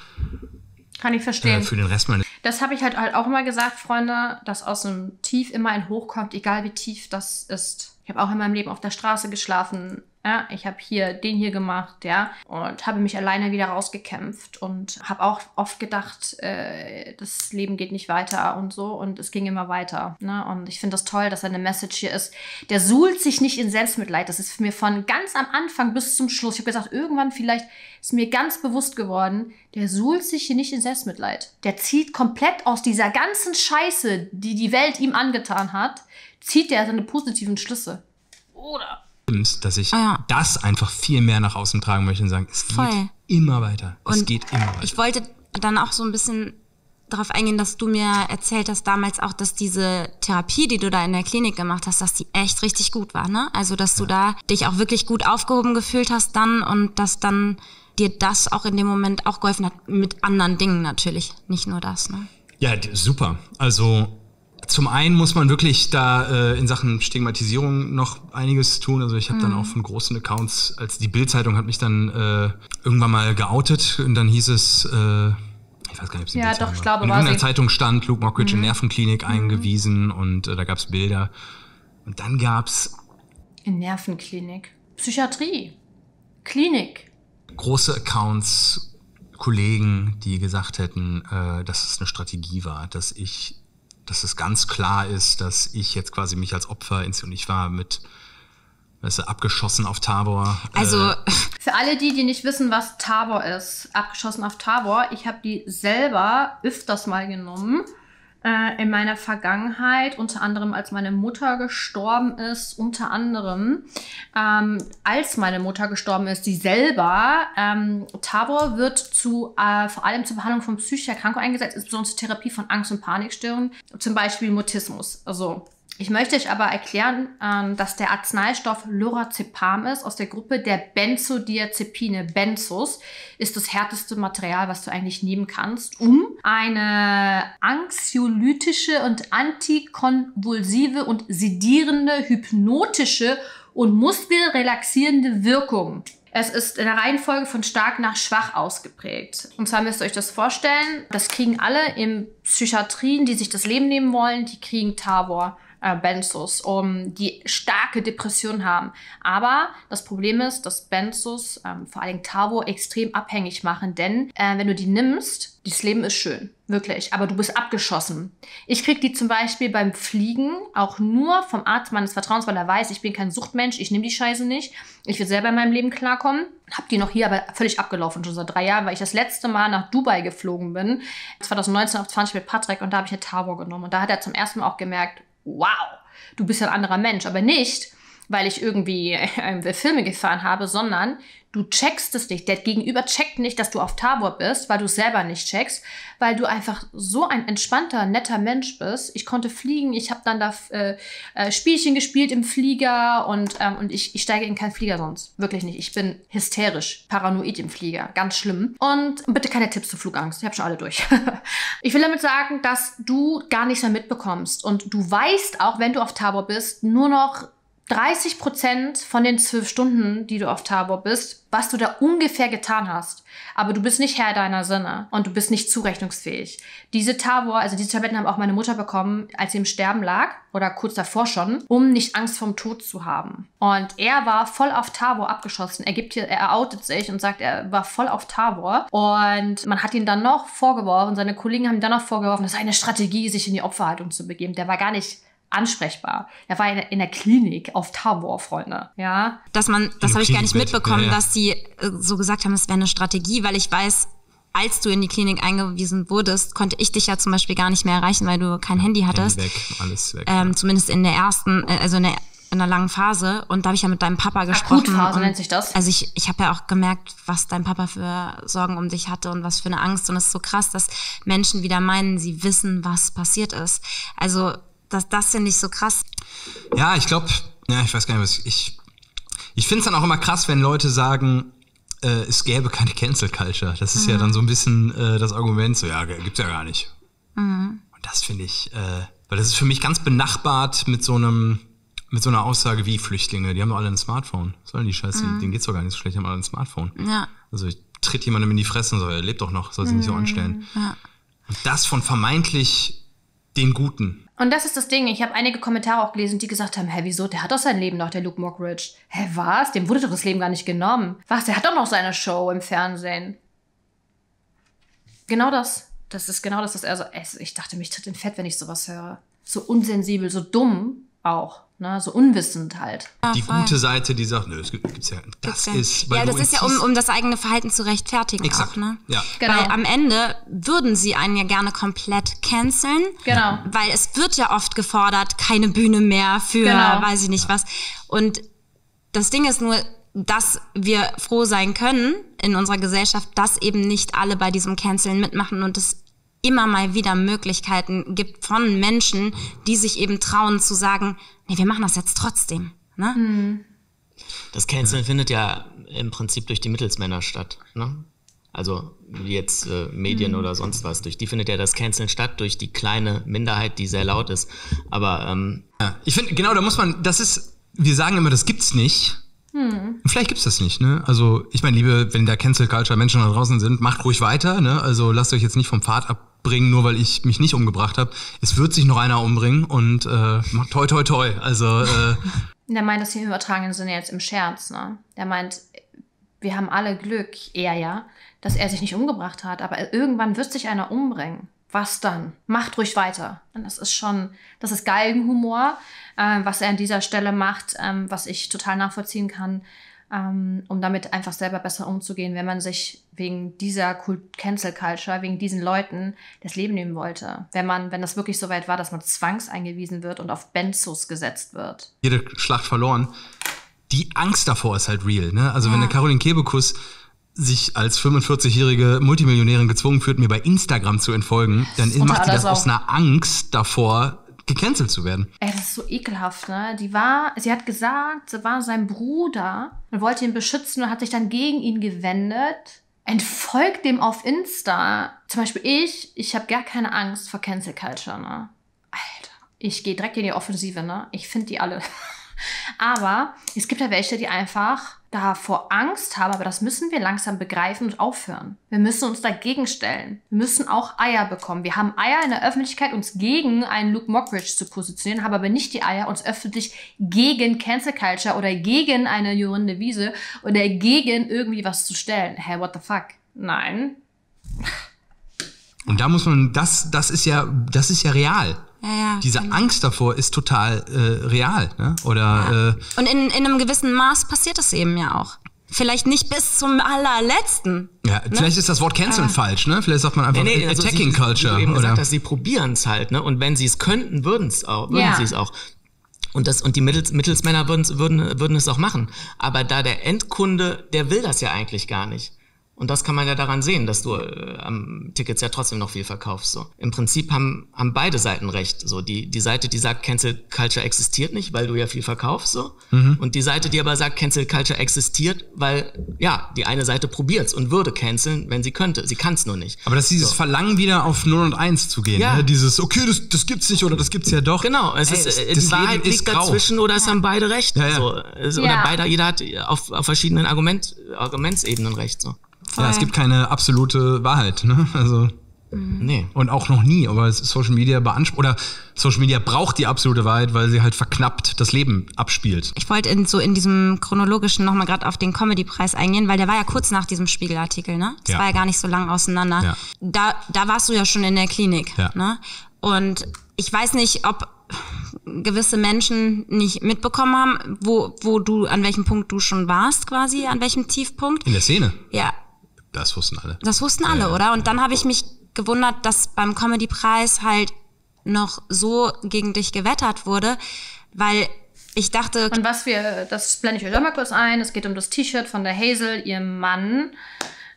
Kann ich verstehen. Äh, für den Rest meines... Das habe ich halt, halt auch immer gesagt, Freunde, dass aus einem Tief immer ein Hoch kommt, egal wie tief das ist. Ich habe auch in meinem Leben auf der Straße geschlafen, Ja, ich habe hier den hier gemacht, ja, und habe mich alleine wieder rausgekämpft und habe auch oft gedacht, äh, das Leben geht nicht weiter und so, und es ging immer weiter. Ne? Und ich finde das toll, dass seine Message hier ist. Der suhlt sich nicht in Selbstmitleid. Das ist für mich von ganz am Anfang bis zum Schluss. Ich habe gesagt, irgendwann vielleicht ist mir ganz bewusst geworden, der suhlt sich hier nicht in Selbstmitleid. Der zieht komplett aus dieser ganzen Scheiße, die die Welt ihm angetan hat, zieht der seine positiven Schlüsse. Oder? Und dass ich ah, ja. das einfach viel mehr nach außen tragen möchte und sagen, es Voll. geht immer weiter. Es und geht immer weiter. Ich wollte dann auch so ein bisschen darauf eingehen, dass du mir erzählt hast damals auch, dass diese Therapie, die du da in der Klinik gemacht hast, dass die echt richtig gut war, ne? Also, dass ja. du da dich auch wirklich gut aufgehoben gefühlt hast dann und dass dann dir das auch in dem Moment auch geholfen hat, mit anderen Dingen natürlich, nicht nur das, ne? Ja, super. Also... Zum einen muss man wirklich da äh, in Sachen Stigmatisierung noch einiges tun. Also ich habe mhm. dann auch von großen Accounts, als die Bild-Zeitung hat mich dann äh, irgendwann mal geoutet und dann hieß es, äh, ich weiß gar nicht, ob es ja, doch, ich glaube, in irgendeiner Zeitung stand, Luke Mockridge mhm. in Nervenklinik mhm. eingewiesen und äh, da gab es Bilder. Und dann gab es... In Nervenklinik, Psychiatrie, Klinik. Große Accounts, Kollegen, die gesagt hätten, äh, dass es eine Strategie war, dass ich... dass es ganz klar ist, dass ich jetzt quasi mich als Opfer inszeniert. Ich war mit, weißt du, abgeschossen auf Tavor. Also äh, für alle die, die nicht wissen, was Tavor ist, abgeschossen auf Tavor, ich habe die selber öfters mal genommen äh, in meiner Vergangenheit, unter anderem als meine Mutter gestorben ist, unter anderem ähm, als meine Mutter gestorben ist, die selber, ähm, Tavor wird zu, äh, vor allem zur Behandlung von psychischer Erkrankung eingesetzt, ist zur Therapie von Angst- und Panikstörungen, zum Beispiel Mutismus. Also, ich möchte euch aber erklären, ähm, dass der Arzneistoff Lorazepam ist, aus der Gruppe der Benzodiazepine. Benzos ist das härteste Material, was du eigentlich nehmen kannst, um eine anxiolytische und antikonvulsive und sedierende, hypnotische und muskelrelaxierende Wirkung. Es ist in der Reihenfolge von stark nach schwach ausgeprägt. Und zwar müsst ihr euch das vorstellen, das kriegen alle in Psychiatrien, die sich das Leben nehmen wollen, die kriegen Tavor. Benzos, um, die starke Depression haben. Aber das Problem ist, dass Benzos, ähm, vor allem Tavor, extrem abhängig machen. Denn äh, wenn du die nimmst, das Leben ist schön, wirklich. Aber du bist abgeschossen. Ich kriege die zum Beispiel beim Fliegen auch nur vom Arzt meines Vertrauens, weil er weiß, ich bin kein Suchtmensch, ich nehme die Scheiße nicht. Ich will selber in meinem Leben klarkommen. Hab die noch hier aber völlig abgelaufen, schon seit drei Jahren, weil ich das letzte Mal nach Dubai geflogen bin. zwanzig neunzehn auf zwanzig mit Patrick und da habe ich eine Tavor genommen. Und da hat er zum ersten Mal auch gemerkt, wow, du bist ein anderer Mensch. Aber nicht, weil ich irgendwie äh, Filme gefahren habe, sondern du checkst es nicht. Der Gegenüber checkt nicht, dass du auf Tavor bist, weil du es selber nicht checkst, weil du einfach so ein entspannter, netter Mensch bist. Ich konnte fliegen, ich habe dann da äh, äh, Spielchen gespielt im Flieger und, ähm, und ich, ich steige in keinen Flieger sonst. Wirklich nicht. Ich bin hysterisch, paranoid im Flieger. Ganz schlimm. Und bitte keine Tipps zur Flugangst. Ich habe schon alle durch. Ich will damit sagen, dass du gar nichts mehr mitbekommst. Und du weißt auch, wenn du auf Tavor bist, nur noch dreißig Prozent von den zwölf Stunden, die du auf Tavor bist, was du da ungefähr getan hast. Aber du bist nicht Herr deiner Sinne und du bist nicht zurechnungsfähig. Diese Tavor, also diese Tabletten haben auch meine Mutter bekommen, als sie im Sterben lag oder kurz davor schon, um nicht Angst vorm Tod zu haben. Und er war voll auf Tavor abgeschossen. Er gibt hier, er outet sich und sagt, er war voll auf Tavor. Und man hat ihn dann noch vorgeworfen, seine Kollegen haben ihm dann noch vorgeworfen, das sei eine Strategie, sich in die Opferhaltung zu begeben. Der war gar nicht ansprechbar. Er war in der Klinik auf Tavor, Freunde. Ja. Dass man, das habe ich gar nicht mitbekommen, ja, ja. dass sie äh, so gesagt haben, es wäre eine Strategie, weil ich weiß, als du in die Klinik eingewiesen wurdest, konnte ich dich ja zum Beispiel gar nicht mehr erreichen, weil du kein ja, Handy hattest. Handy weg, alles weg. Ähm, ja. Zumindest in der ersten, äh, also in der, in der langen Phase. Und da habe ich ja mit deinem Papa gesprochen. Akutphase nennt sich das. Also ich, ich habe ja auch gemerkt, was dein Papa für Sorgen um dich hatte und was für eine Angst. Und es ist so krass, dass Menschen wieder meinen, sie wissen, was passiert ist. Also Das, das finde ich so krass. Ja, ich glaube, ja, ich weiß gar nicht, was ich. Ich, ich finde es dann auch immer krass, wenn Leute sagen, äh, es gäbe keine Cancel Culture. Das ist mhm. ja dann so ein bisschen äh, das Argument, so, ja, gibt's ja gar nicht. Mhm. Und das finde ich, äh, weil das ist für mich ganz benachbart mit so einem, mit so einer Aussage wie Flüchtlinge, die haben doch alle ein Smartphone. Was sollen die Scheiße? Mhm. Denen geht's doch gar nicht so schlecht, die haben alle ein Smartphone. Ja. Also ich tritt jemandem in die Fresse und so, er lebt doch noch, soll sich mhm. nicht so anstellen. Ja. Und das von vermeintlich den Guten. Und das ist das Ding. Ich habe einige Kommentare auch gelesen, die gesagt haben, hä, wieso? Der hat doch sein Leben noch, der Luke Mockridge. Hä, was? Dem wurde doch das Leben gar nicht genommen. Was? Der hat doch noch seine Show im Fernsehen. Genau das. Das ist genau das, was er so... Ich dachte, mich tritt in Fett, wenn ich sowas höre. So unsensibel, so dumm auch. Ne? So unwissend halt. Die gute Seite, die sagt, nö, es gibt, gibt's ja... Das gibt's ist... Weil ja, das ist ja, um, um das eigene Verhalten zu rechtfertigen. Exakt. Auch, ne? Ja. Genau. Weil am Ende würden sie einen ja gerne komplett canceln. Genau. Weil es wird ja oft gefordert, keine Bühne mehr für, genau, weiß ich nicht, ja, was. Und das Ding ist nur... dass wir froh sein können in unserer Gesellschaft, dass eben nicht alle bei diesem Canceln mitmachen und es immer mal wieder Möglichkeiten gibt von Menschen, die sich eben trauen zu sagen, nee, wir machen das jetzt trotzdem. Ne? Mhm. Das Canceln findet ja im Prinzip durch die Mittelsmänner statt. Ne? Also jetzt äh, Medien mhm. oder sonst was. Durch die findet ja das Canceln statt, durch die kleine Minderheit, die sehr laut ist. Aber ähm, ja, ich finde, genau, da muss man, das ist, wir sagen immer, das gibt's nicht. Hm. Vielleicht gibt's das nicht, ne? Also, ich meine, liebe, wenn da Cancel Culture Menschen da draußen sind, macht ruhig weiter, ne? Also, lasst euch jetzt nicht vom Pfad abbringen, nur weil ich mich nicht umgebracht habe. Es wird sich noch einer umbringen und äh, macht toi, toi, toi. Also, äh. Der meint das hier im übertragenen Sinne jetzt im Scherz, ne? Der meint, wir haben alle Glück, er ja, dass er sich nicht umgebracht hat, aber irgendwann wird sich einer umbringen. Was dann? Macht ruhig weiter. Und das ist schon, das ist Galgenhumor, äh, was er an dieser Stelle macht, ähm, was ich total nachvollziehen kann, ähm, um damit einfach selber besser umzugehen, wenn man sich wegen dieser Cancel Culture, wegen diesen Leuten das Leben nehmen wollte. Wenn man, wenn das wirklich so weit war, dass man zwangseingewiesen wird und auf Benzos gesetzt wird. Jede Schlacht verloren. Die Angst davor ist halt real, ne? Also ja, wenn eine Carolin Kebekus sich als fünfundvierzigjährige Multimillionärin gezwungen führt, mir bei Instagram zu entfolgen, dann macht die das aus einer Angst davor, gecancelt zu werden. Ey, das ist so ekelhaft, ne? Die war, sie hat gesagt, sie war sein Bruder und wollte ihn beschützen und hat sich dann gegen ihn gewendet. Entfolgt dem auf Insta. Zum Beispiel ich, ich habe gar keine Angst vor Cancel Culture, ne? Alter, ich gehe direkt in die Offensive, ne? Ich finde die alle... Aber es gibt ja welche, die einfach davor Angst haben, aber das müssen wir langsam begreifen und aufhören. Wir müssen uns dagegen stellen. Wir müssen auch Eier bekommen. Wir haben Eier in der Öffentlichkeit, uns gegen einen Luke Mockridge zu positionieren, haben aber nicht die Eier, uns öffentlich gegen Cancel Culture oder gegen eine Jorinde Wiese oder gegen irgendwie was zu stellen. Hey, what the fuck? Nein. Und da muss man, das, das ist ja, das ist ja real. Ja, ja, diese Angst davor ist total äh, real, ne? Oder, ja. äh, und in, in einem gewissen Maß passiert das eben ja auch. Vielleicht nicht bis zum allerletzten. Ja, ne? Vielleicht ist das Wort Canceln äh. falsch, ne? Vielleicht sagt man einfach nee, nee, also Attacking sie, Culture. Sie eben oder? Gesagt, dass sie probieren es halt, ne? Und wenn sie es könnten, würden es auch, würden ja. sie es auch. Und, das, und die Mittels, Mittelsmänner würden, würden, würden es auch machen. Aber da der Endkunde, der will das ja eigentlich gar nicht. Und das kann man ja daran sehen, dass du äh, am Tickets ja trotzdem noch viel verkaufst. So. Im Prinzip haben, haben beide Seiten recht. So. Die, die Seite, die sagt, Cancel Culture existiert nicht, weil du ja viel verkaufst. So. Mhm. Und die Seite, die aber sagt, Cancel Culture existiert, weil ja, die eine Seite probiert's und würde canceln, wenn sie könnte. Sie kann's nur nicht. Aber das ist dieses so. Verlangen, wieder auf null und eins zu gehen. Ja. Ne? Dieses, okay, das, das gibt's nicht oder das gibt's ja doch. Genau, es Ey, ist, äh, die Wahrheit liegt dazwischen oder es haben beide recht. Ja, ja. So. Also, ja. Oder beide, jeder hat auf, auf verschiedenen Argument, Argumentsebenen recht. So. Ja, es gibt keine absolute Wahrheit, ne? Also, nee. Und auch noch nie, aber Social Media beansprucht, oder Social Media braucht die absolute Wahrheit, weil sie halt verknappt das Leben abspielt. Ich wollte in, so in diesem chronologischen nochmal gerade auf den Comedy-Preis eingehen, weil der war ja kurz nach diesem Spiegelartikel, ne? Das ja. war ja gar nicht so lang auseinander. Ja. Da, da warst du ja schon in der Klinik, ja. ne? Und ich weiß nicht, ob gewisse Menschen nicht mitbekommen haben, wo, wo du, an welchem Punkt du schon warst quasi, an welchem Tiefpunkt. In der Szene? Ja. Das wussten alle. Das wussten alle, ja, oder? Und ja. dann habe ich mich gewundert, dass beim Comedy-Preis halt noch so gegen dich gewettert wurde, weil ich dachte... Und was wir, das blende ich euch auch mal kurz ein, es geht um das T-Shirt von der Hazel, ihrem Mann,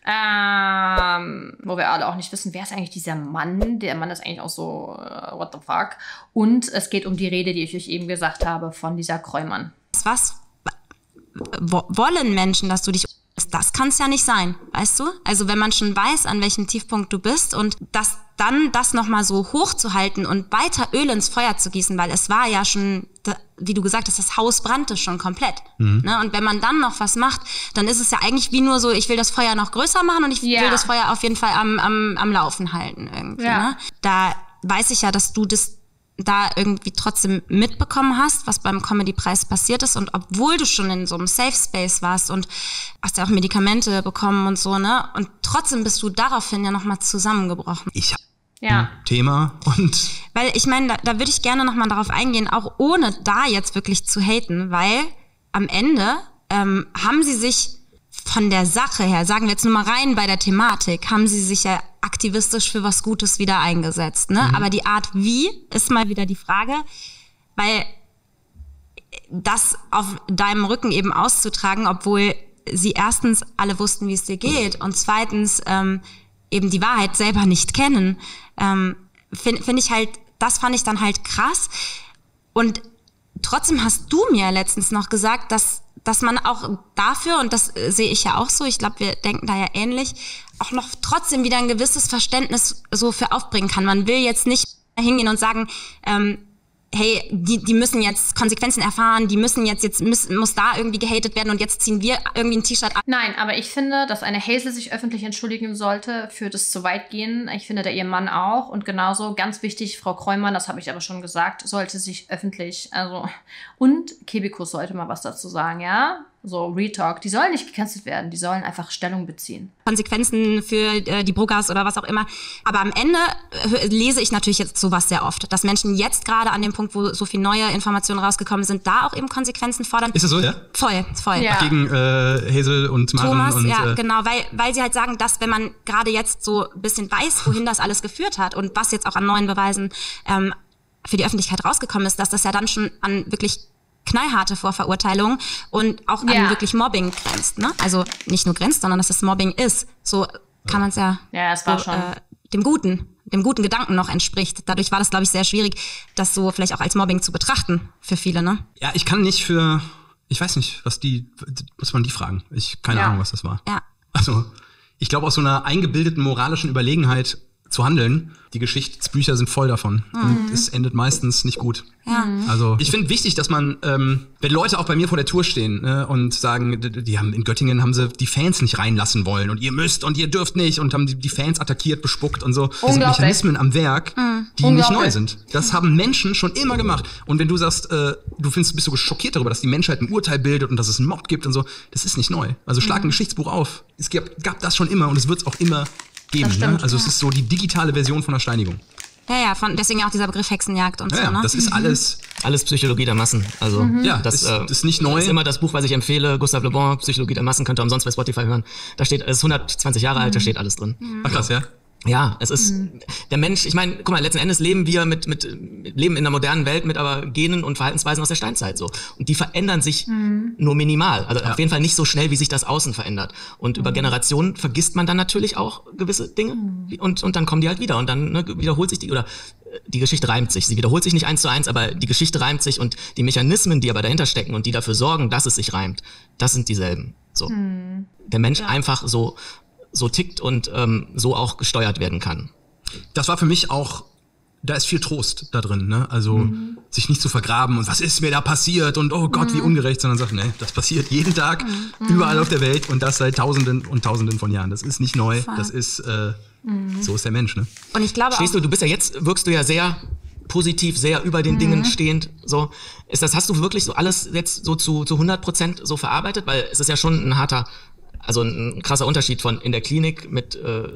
ähm, wo wir alle auch nicht wissen, wer ist eigentlich dieser Mann? Der Mann ist eigentlich auch so, uh, what the fuck? Und es geht um die Rede, die ich euch eben gesagt habe, von dieser Kroymann. Was wollen Menschen, dass du dich... Das kann es ja nicht sein, weißt du? Also wenn man schon weiß, an welchem Tiefpunkt du bist und das dann das nochmal so hochzuhalten und weiter Öl ins Feuer zu gießen, weil es war ja schon, wie du gesagt hast, das Haus brannte schon komplett. Mhm. Ne? Und wenn man dann noch was macht, dann ist es ja eigentlich wie nur so, ich will das Feuer noch größer machen und ich yeah. will das Feuer auf jeden Fall am, am, am Laufen halten irgendwie. Ja. Ne? Da weiß ich ja, dass du das da irgendwie trotzdem mitbekommen hast, was beim Comedy-Preis passiert ist. Und obwohl du schon in so einem Safe Space warst und hast ja auch Medikamente bekommen und so, ne? Und trotzdem bist du daraufhin ja nochmal zusammengebrochen. Ich habe ja. ein Thema und... Weil ich meine, da, da würde ich gerne nochmal darauf eingehen, auch ohne da jetzt wirklich zu haten, weil am Ende ähm, haben sie sich von der Sache her, sagen wir jetzt nur mal rein bei der Thematik, haben sie sich ja aktivistisch für was Gutes wieder eingesetzt. Ne? Mhm. Aber die Art wie ist mal wieder die Frage, weil das auf deinem Rücken eben auszutragen, obwohl sie erstens alle wussten, wie es dir geht, mhm. und zweitens ähm, eben die Wahrheit selber nicht kennen, ähm, finde find ich halt, das fand ich dann halt krass. Und trotzdem hast du mir letztens noch gesagt, dass dass man auch dafür, und das sehe ich ja auch so, ich glaube, wir denken da ja ähnlich, auch noch trotzdem wieder ein gewisses Verständnis so für aufbringen kann. Man will jetzt nicht hingehen und sagen, ähm, hey, die, die müssen jetzt Konsequenzen erfahren, die müssen jetzt, jetzt müssen, muss da irgendwie gehatet werden und jetzt ziehen wir irgendwie ein T-Shirt an. Nein, aber ich finde, dass eine Hazel sich öffentlich entschuldigen sollte für das zu weit gehen. Ich finde, der ihr Mann auch. Und genauso ganz wichtig, Frau Kroymann, das habe ich aber schon gesagt, sollte sich öffentlich, also, und Kebekus sollte mal was dazu sagen, ja? So Retalk, die sollen nicht gecancelt werden, die sollen einfach Stellung beziehen. Konsequenzen für äh, die Bruggers oder was auch immer. Aber am Ende äh, lese ich natürlich jetzt sowas sehr oft, dass Menschen jetzt gerade an dem Punkt, wo so viel neue Informationen rausgekommen sind, da auch eben Konsequenzen fordern. Ist das so, ja? Voll, voll. Ja. Gegen äh, Hazel und Maren Thomas, und, ja, äh, genau, weil, weil sie halt sagen, dass wenn man gerade jetzt so ein bisschen weiß, wohin das alles geführt hat und was jetzt auch an neuen Beweisen ähm, für die Öffentlichkeit rausgekommen ist, dass das ja dann schon an wirklich knallharte Vorverurteilung und auch an ja. wirklich Mobbing grenzt. Ne? Also nicht nur grenzt, sondern dass es Mobbing ist. So kann man es ja, ja das war so, schon. Äh, dem guten, dem guten Gedanken noch entspricht. Dadurch war das, glaube ich, sehr schwierig, das so vielleicht auch als Mobbing zu betrachten für viele. Ne? Ja, ich kann nicht für, ich weiß nicht, was die, muss man die fragen. Ich keine ja. Ahnung, was das war. Ja. Also ich glaube, aus so einer eingebildeten moralischen Überlegenheit zu handeln. Die Geschichtsbücher sind voll davon. Mhm. Und es endet meistens nicht gut. Ja. Also ich finde wichtig, dass man, ähm, wenn Leute auch bei mir vor der Tour stehen, ne, und sagen, die haben in Göttingen haben sie die Fans nicht reinlassen wollen und ihr müsst und ihr dürft nicht und haben die, die Fans attackiert, bespuckt und so. Das sind Mechanismen am Werk, mhm. die nicht neu sind. Das haben Menschen schon immer gemacht. Und wenn du sagst, äh, du findest, bist so schockiert darüber, dass die Menschheit ein Urteil bildet und dass es einen Mord gibt und so, das ist nicht neu. Also schlag ein mhm. Geschichtsbuch auf. Es gab, gab das schon immer und es wird es auch immer geben, ne? Also ja. es ist so die digitale Version von der Steinigung. Ja, ja, von, deswegen auch dieser Begriff Hexenjagd und ja, so, ja, ne? Das ist alles... Alles Psychologie der Massen. Also mhm. ja, das ist, äh, ist nicht neu. Das ist immer das Buch, was ich empfehle, Gustav Le Bon, Psychologie der Massen, könnt ihr umsonst bei Spotify hören. Da steht, es ist hundertzwanzig Jahre mhm. alt, da steht alles drin. Mhm. Ach krass, ja. Ja, es ist mhm. der Mensch, ich meine, guck mal, letzten Endes leben wir mit, mit, leben in einer modernen Welt mit aber Genen und Verhaltensweisen aus der Steinzeit so. Und die verändern sich mhm. nur minimal. Also ja. auf jeden Fall nicht so schnell, wie sich das Außen verändert. Und mhm. über Generationen vergisst man dann natürlich auch gewisse Dinge mhm. und, und dann kommen die halt wieder und dann, ne, wiederholt sich die, oder die Geschichte reimt sich. Sie wiederholt sich nicht eins zu eins, aber die Geschichte reimt sich und die Mechanismen, die aber dahinter stecken und die dafür sorgen, dass es sich reimt, das sind dieselben. So. Mhm. Der Mensch ja. einfach so so tickt und ähm, so auch gesteuert werden kann. Das war für mich auch, da ist viel Trost da drin, ne? Also mhm. sich nicht zu vergraben und was ist mir da passiert und oh Gott, mhm. wie ungerecht, sondern sagt, ne, das passiert jeden Tag, mhm. überall auf der Welt und das seit Tausenden und Tausenden von Jahren. Das ist nicht neu, Voll. das ist, äh, mhm. so ist der Mensch, ne? Und ich glaube Stehst du, du bist ja jetzt, wirkst du ja sehr positiv, sehr über den mhm. Dingen stehend, so. Ist das, hast du wirklich so alles jetzt so zu, zu hundert Prozent so verarbeitet? Weil es ist ja schon ein harter, also ein krasser Unterschied von in der Klinik mit äh,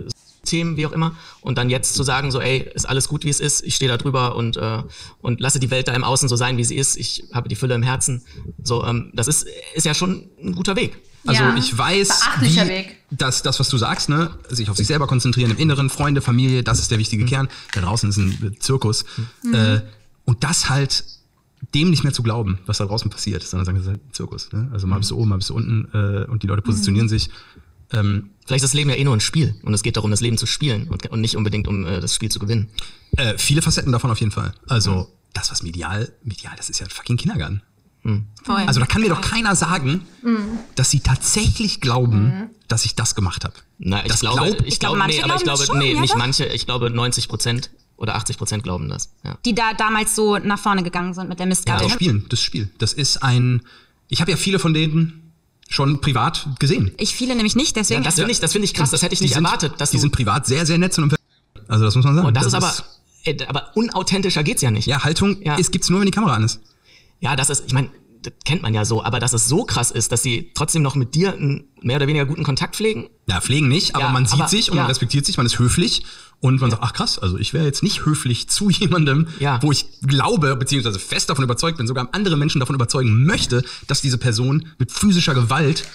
Themen, wie auch immer. Und dann jetzt zu sagen, so ey, ist alles gut, wie es ist. Ich stehe da drüber und, äh, und lasse die Welt da im Außen so sein, wie sie ist. Ich habe die Fülle im Herzen. So, ähm, das ist, ist ja schon ein guter Weg. Also ja, ich weiß, wie, Weg. dass das, was du sagst, ne, sich auf sich selber konzentrieren, im Inneren, Freunde, Familie, das ist der wichtige mhm. Kern. Da draußen ist ein Zirkus. Mhm. Äh, und das halt dem nicht mehr zu glauben, was da draußen passiert, sondern sagen, das ist halt ein Zirkus. Ne? Also mal bist du oben, mal bist du unten äh, und die Leute positionieren mhm. sich. Ähm, Vielleicht ist das Leben ja eh nur ein Spiel und es geht darum, das Leben zu spielen und, und nicht unbedingt um äh, das Spiel zu gewinnen. Äh, viele Facetten davon auf jeden Fall. Also mhm. das, was medial, medial, das ist ja fucking Kindergarten. Mhm. Also da kann mir doch keiner sagen, mhm. dass sie tatsächlich glauben, mhm. dass ich das gemacht habe. Na, ich das glaube, glaub, ich glaube, glaub, nee, aber ich glaube, schon, nee, ja, nicht doch? manche, ich glaube neunzig Prozent. Oder achtzig Prozent glauben das. Ja. Die da damals so nach vorne gegangen sind mit der Mistgabel. Ja, das Spielen, das Spiel. Das ist ein. Ich habe ja viele von denen schon privat gesehen. Ich viele nämlich nicht, deswegen. Ja, das finde ich, das find ich krass, das hätte ich die nicht sind, erwartet. Dass die sind privat sehr, sehr nett zu einem. Also das muss man sagen. Und das, das ist aber. aber unauthentischer geht's ja nicht. Ja, Haltung, ja. Es gibt's nur, wenn die Kamera an ist. Ja, das ist, ich meine, das kennt man ja so, aber dass es so krass ist, dass sie trotzdem noch mit dir einen mehr oder weniger guten Kontakt pflegen. Ja, pflegen nicht, aber ja, man sieht aber, sich und ja. man respektiert sich, man ist höflich und man ja. sagt, ach krass, also ich wäre jetzt nicht höflich zu jemandem, ja. wo ich glaube, beziehungsweise fest davon überzeugt bin, sogar andere Menschen davon überzeugen möchte, dass diese Person mit physischer Gewalt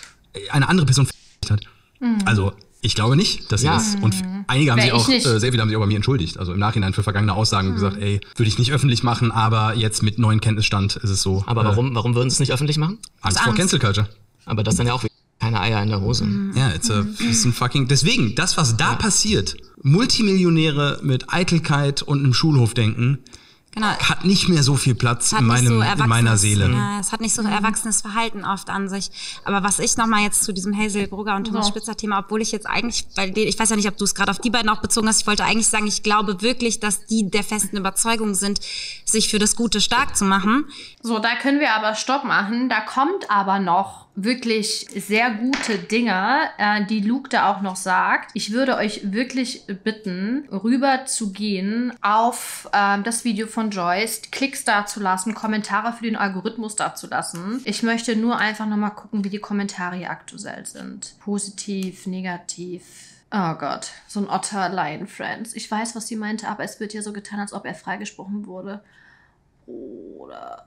eine andere Person verletzt hat. Mhm. Also, ich glaube nicht, dass sie ja. das, und einige haben sich auch, äh, sehr viele haben sich auch bei mir entschuldigt, also im Nachhinein für vergangene Aussagen mhm. gesagt, ey, würde ich nicht öffentlich machen, aber jetzt mit neuen Kenntnisstand ist es so. Aber äh, warum, warum würden sie es nicht öffentlich machen? Angst vor Cancel Culture. Aber das dann ja auch wieder keine Eier in der Hose. Mhm. Ja, it's a, it's a fucking, deswegen, das was da ja. passiert, Multimillionäre mit Eitelkeit und einem Schulhofdenken, genau. hat nicht mehr so viel Platz in, meinem, so in meiner Seele. Ja, es hat nicht so erwachsenes Verhalten oft an sich. Aber was ich nochmal jetzt zu diesem Hazel Brugger und Thomas ja. Spitzer Thema, obwohl ich jetzt eigentlich, bei denen, ich weiß ja nicht, ob du es gerade auf die beiden auch bezogen hast, ich wollte eigentlich sagen, ich glaube wirklich, dass die der festen Überzeugung sind, sich für das Gute stark zu machen. So, da können wir aber Stopp machen. Da kommt aber noch wirklich sehr gute Dinge, äh, die Luke da auch noch sagt. Ich würde euch wirklich bitten, rüber zu gehen auf äh, das Video von Joyce, Klicks dazulassen, Kommentare für den Algorithmus dazulassen. Ich möchte nur einfach nochmal gucken, wie die Kommentare aktuell sind. Positiv, negativ. Oh Gott, so ein Otter-Lion-Friends. Ich weiß, was sie meinte, aber es wird ja so getan, als ob er freigesprochen wurde. Oder...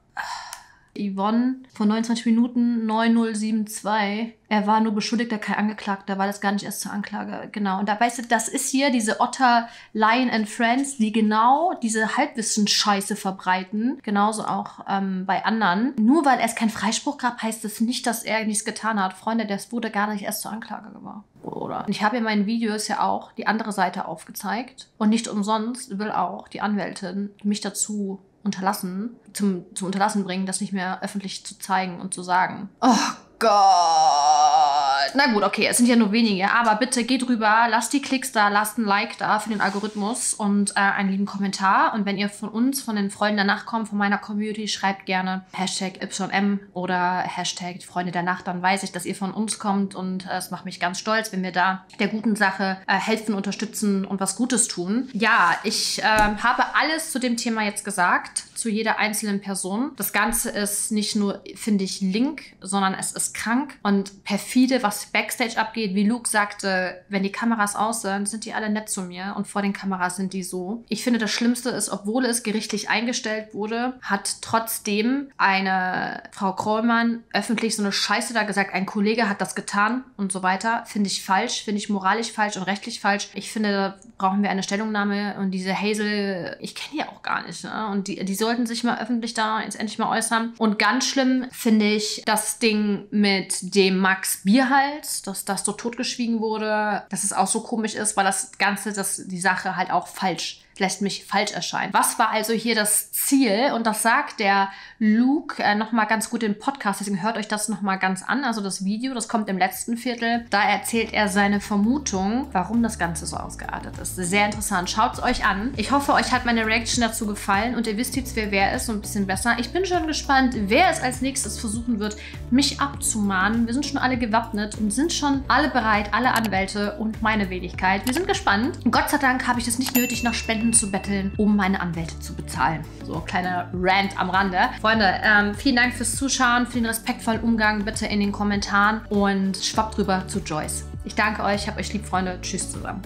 Yvonne von neunundzwanzig Minuten neun null sieben zwei. Er war nur Beschuldigter, kein Angeklagter, war das gar nicht erst zur Anklage. Genau. Und da weißt du, das ist hier diese Otter, Lion and Friends, die genau diese Halbwissen-Scheiße verbreiten. Genauso auch ähm, bei anderen. Nur weil es keinen Freispruch gab, heißt es nicht, dass er nichts getan hat. Freunde, das wurde gar nicht erst zur Anklage gebracht. Oder? Und ich habe in meinen Videos ja auch die andere Seite aufgezeigt. Und nicht umsonst will auch die Anwältin mich dazu unterlassen, zum, zum Unterlassen bringen, das nicht mehr öffentlich zu zeigen und zu sagen. Oh Gott. Na gut, okay, es sind ja nur wenige, aber bitte geht rüber, lasst die Klicks da, lasst ein Like da für den Algorithmus und äh, einen lieben Kommentar. Und wenn ihr von uns, von den Freunden der Nacht kommt, von meiner Community, schreibt gerne Hashtag Y M oder Hashtag Freunde der Nacht, dann weiß ich, dass ihr von uns kommt und äh, es macht mich ganz stolz, wenn wir da der guten Sache äh, helfen, unterstützen und was Gutes tun. Ja, ich äh, habe alles zu dem Thema jetzt gesagt, zu jeder einzelnen Person. Das Ganze ist nicht nur, finde ich, link, sondern es ist krank und perfide, was Backstage abgeht. Wie Luke sagte, wenn die Kameras aus sind, sind die alle nett zu mir und vor den Kameras sind die so. Ich finde, das Schlimmste ist, obwohl es gerichtlich eingestellt wurde, hat trotzdem eine Frau Kroymann öffentlich so eine Scheiße da gesagt, ein Kollege hat das getan und so weiter. Finde ich falsch, finde ich moralisch falsch und rechtlich falsch. Ich finde, da brauchen wir eine Stellungnahme und diese Hazel, ich kenne die auch gar nicht, ne? Und die, die sollten sich mal öffentlich da jetzt endlich mal äußern. Und ganz schlimm finde ich das Ding mit dem Max Bierhals, dass das so totgeschwiegen wurde, dass es auch so komisch ist, weil das Ganze, dass die Sache halt auch falsch lässt mich falsch erscheinen. Was war also hier das Ziel? Und das sagt der Luke äh, nochmal ganz gut im Podcast, deswegen hört euch das nochmal ganz an. Also das Video, das kommt im letzten Viertel. Da erzählt er seine Vermutung, warum das Ganze so ausgeartet ist. Sehr interessant. Schaut es euch an. Ich hoffe, euch hat meine Reaction dazu gefallen und ihr wisst jetzt, wer wer ist, so ein bisschen besser. Ich bin schon gespannt, wer es als nächstes versuchen wird, mich abzumahnen. Wir sind schon alle gewappnet und sind schon alle bereit, alle Anwälte und meine Wenigkeit. Wir sind gespannt. Gott sei Dank habe ich das nicht nötig, nach Spenden zu betteln, um meine Anwälte zu bezahlen. So, kleiner Rant am Rande. Freunde, ähm, vielen Dank fürs Zuschauen, für den respektvollen Umgang, bitte in den Kommentaren und schwappt rüber zu Joyce. Ich danke euch, hab euch lieb, Freunde. Tschüss zusammen.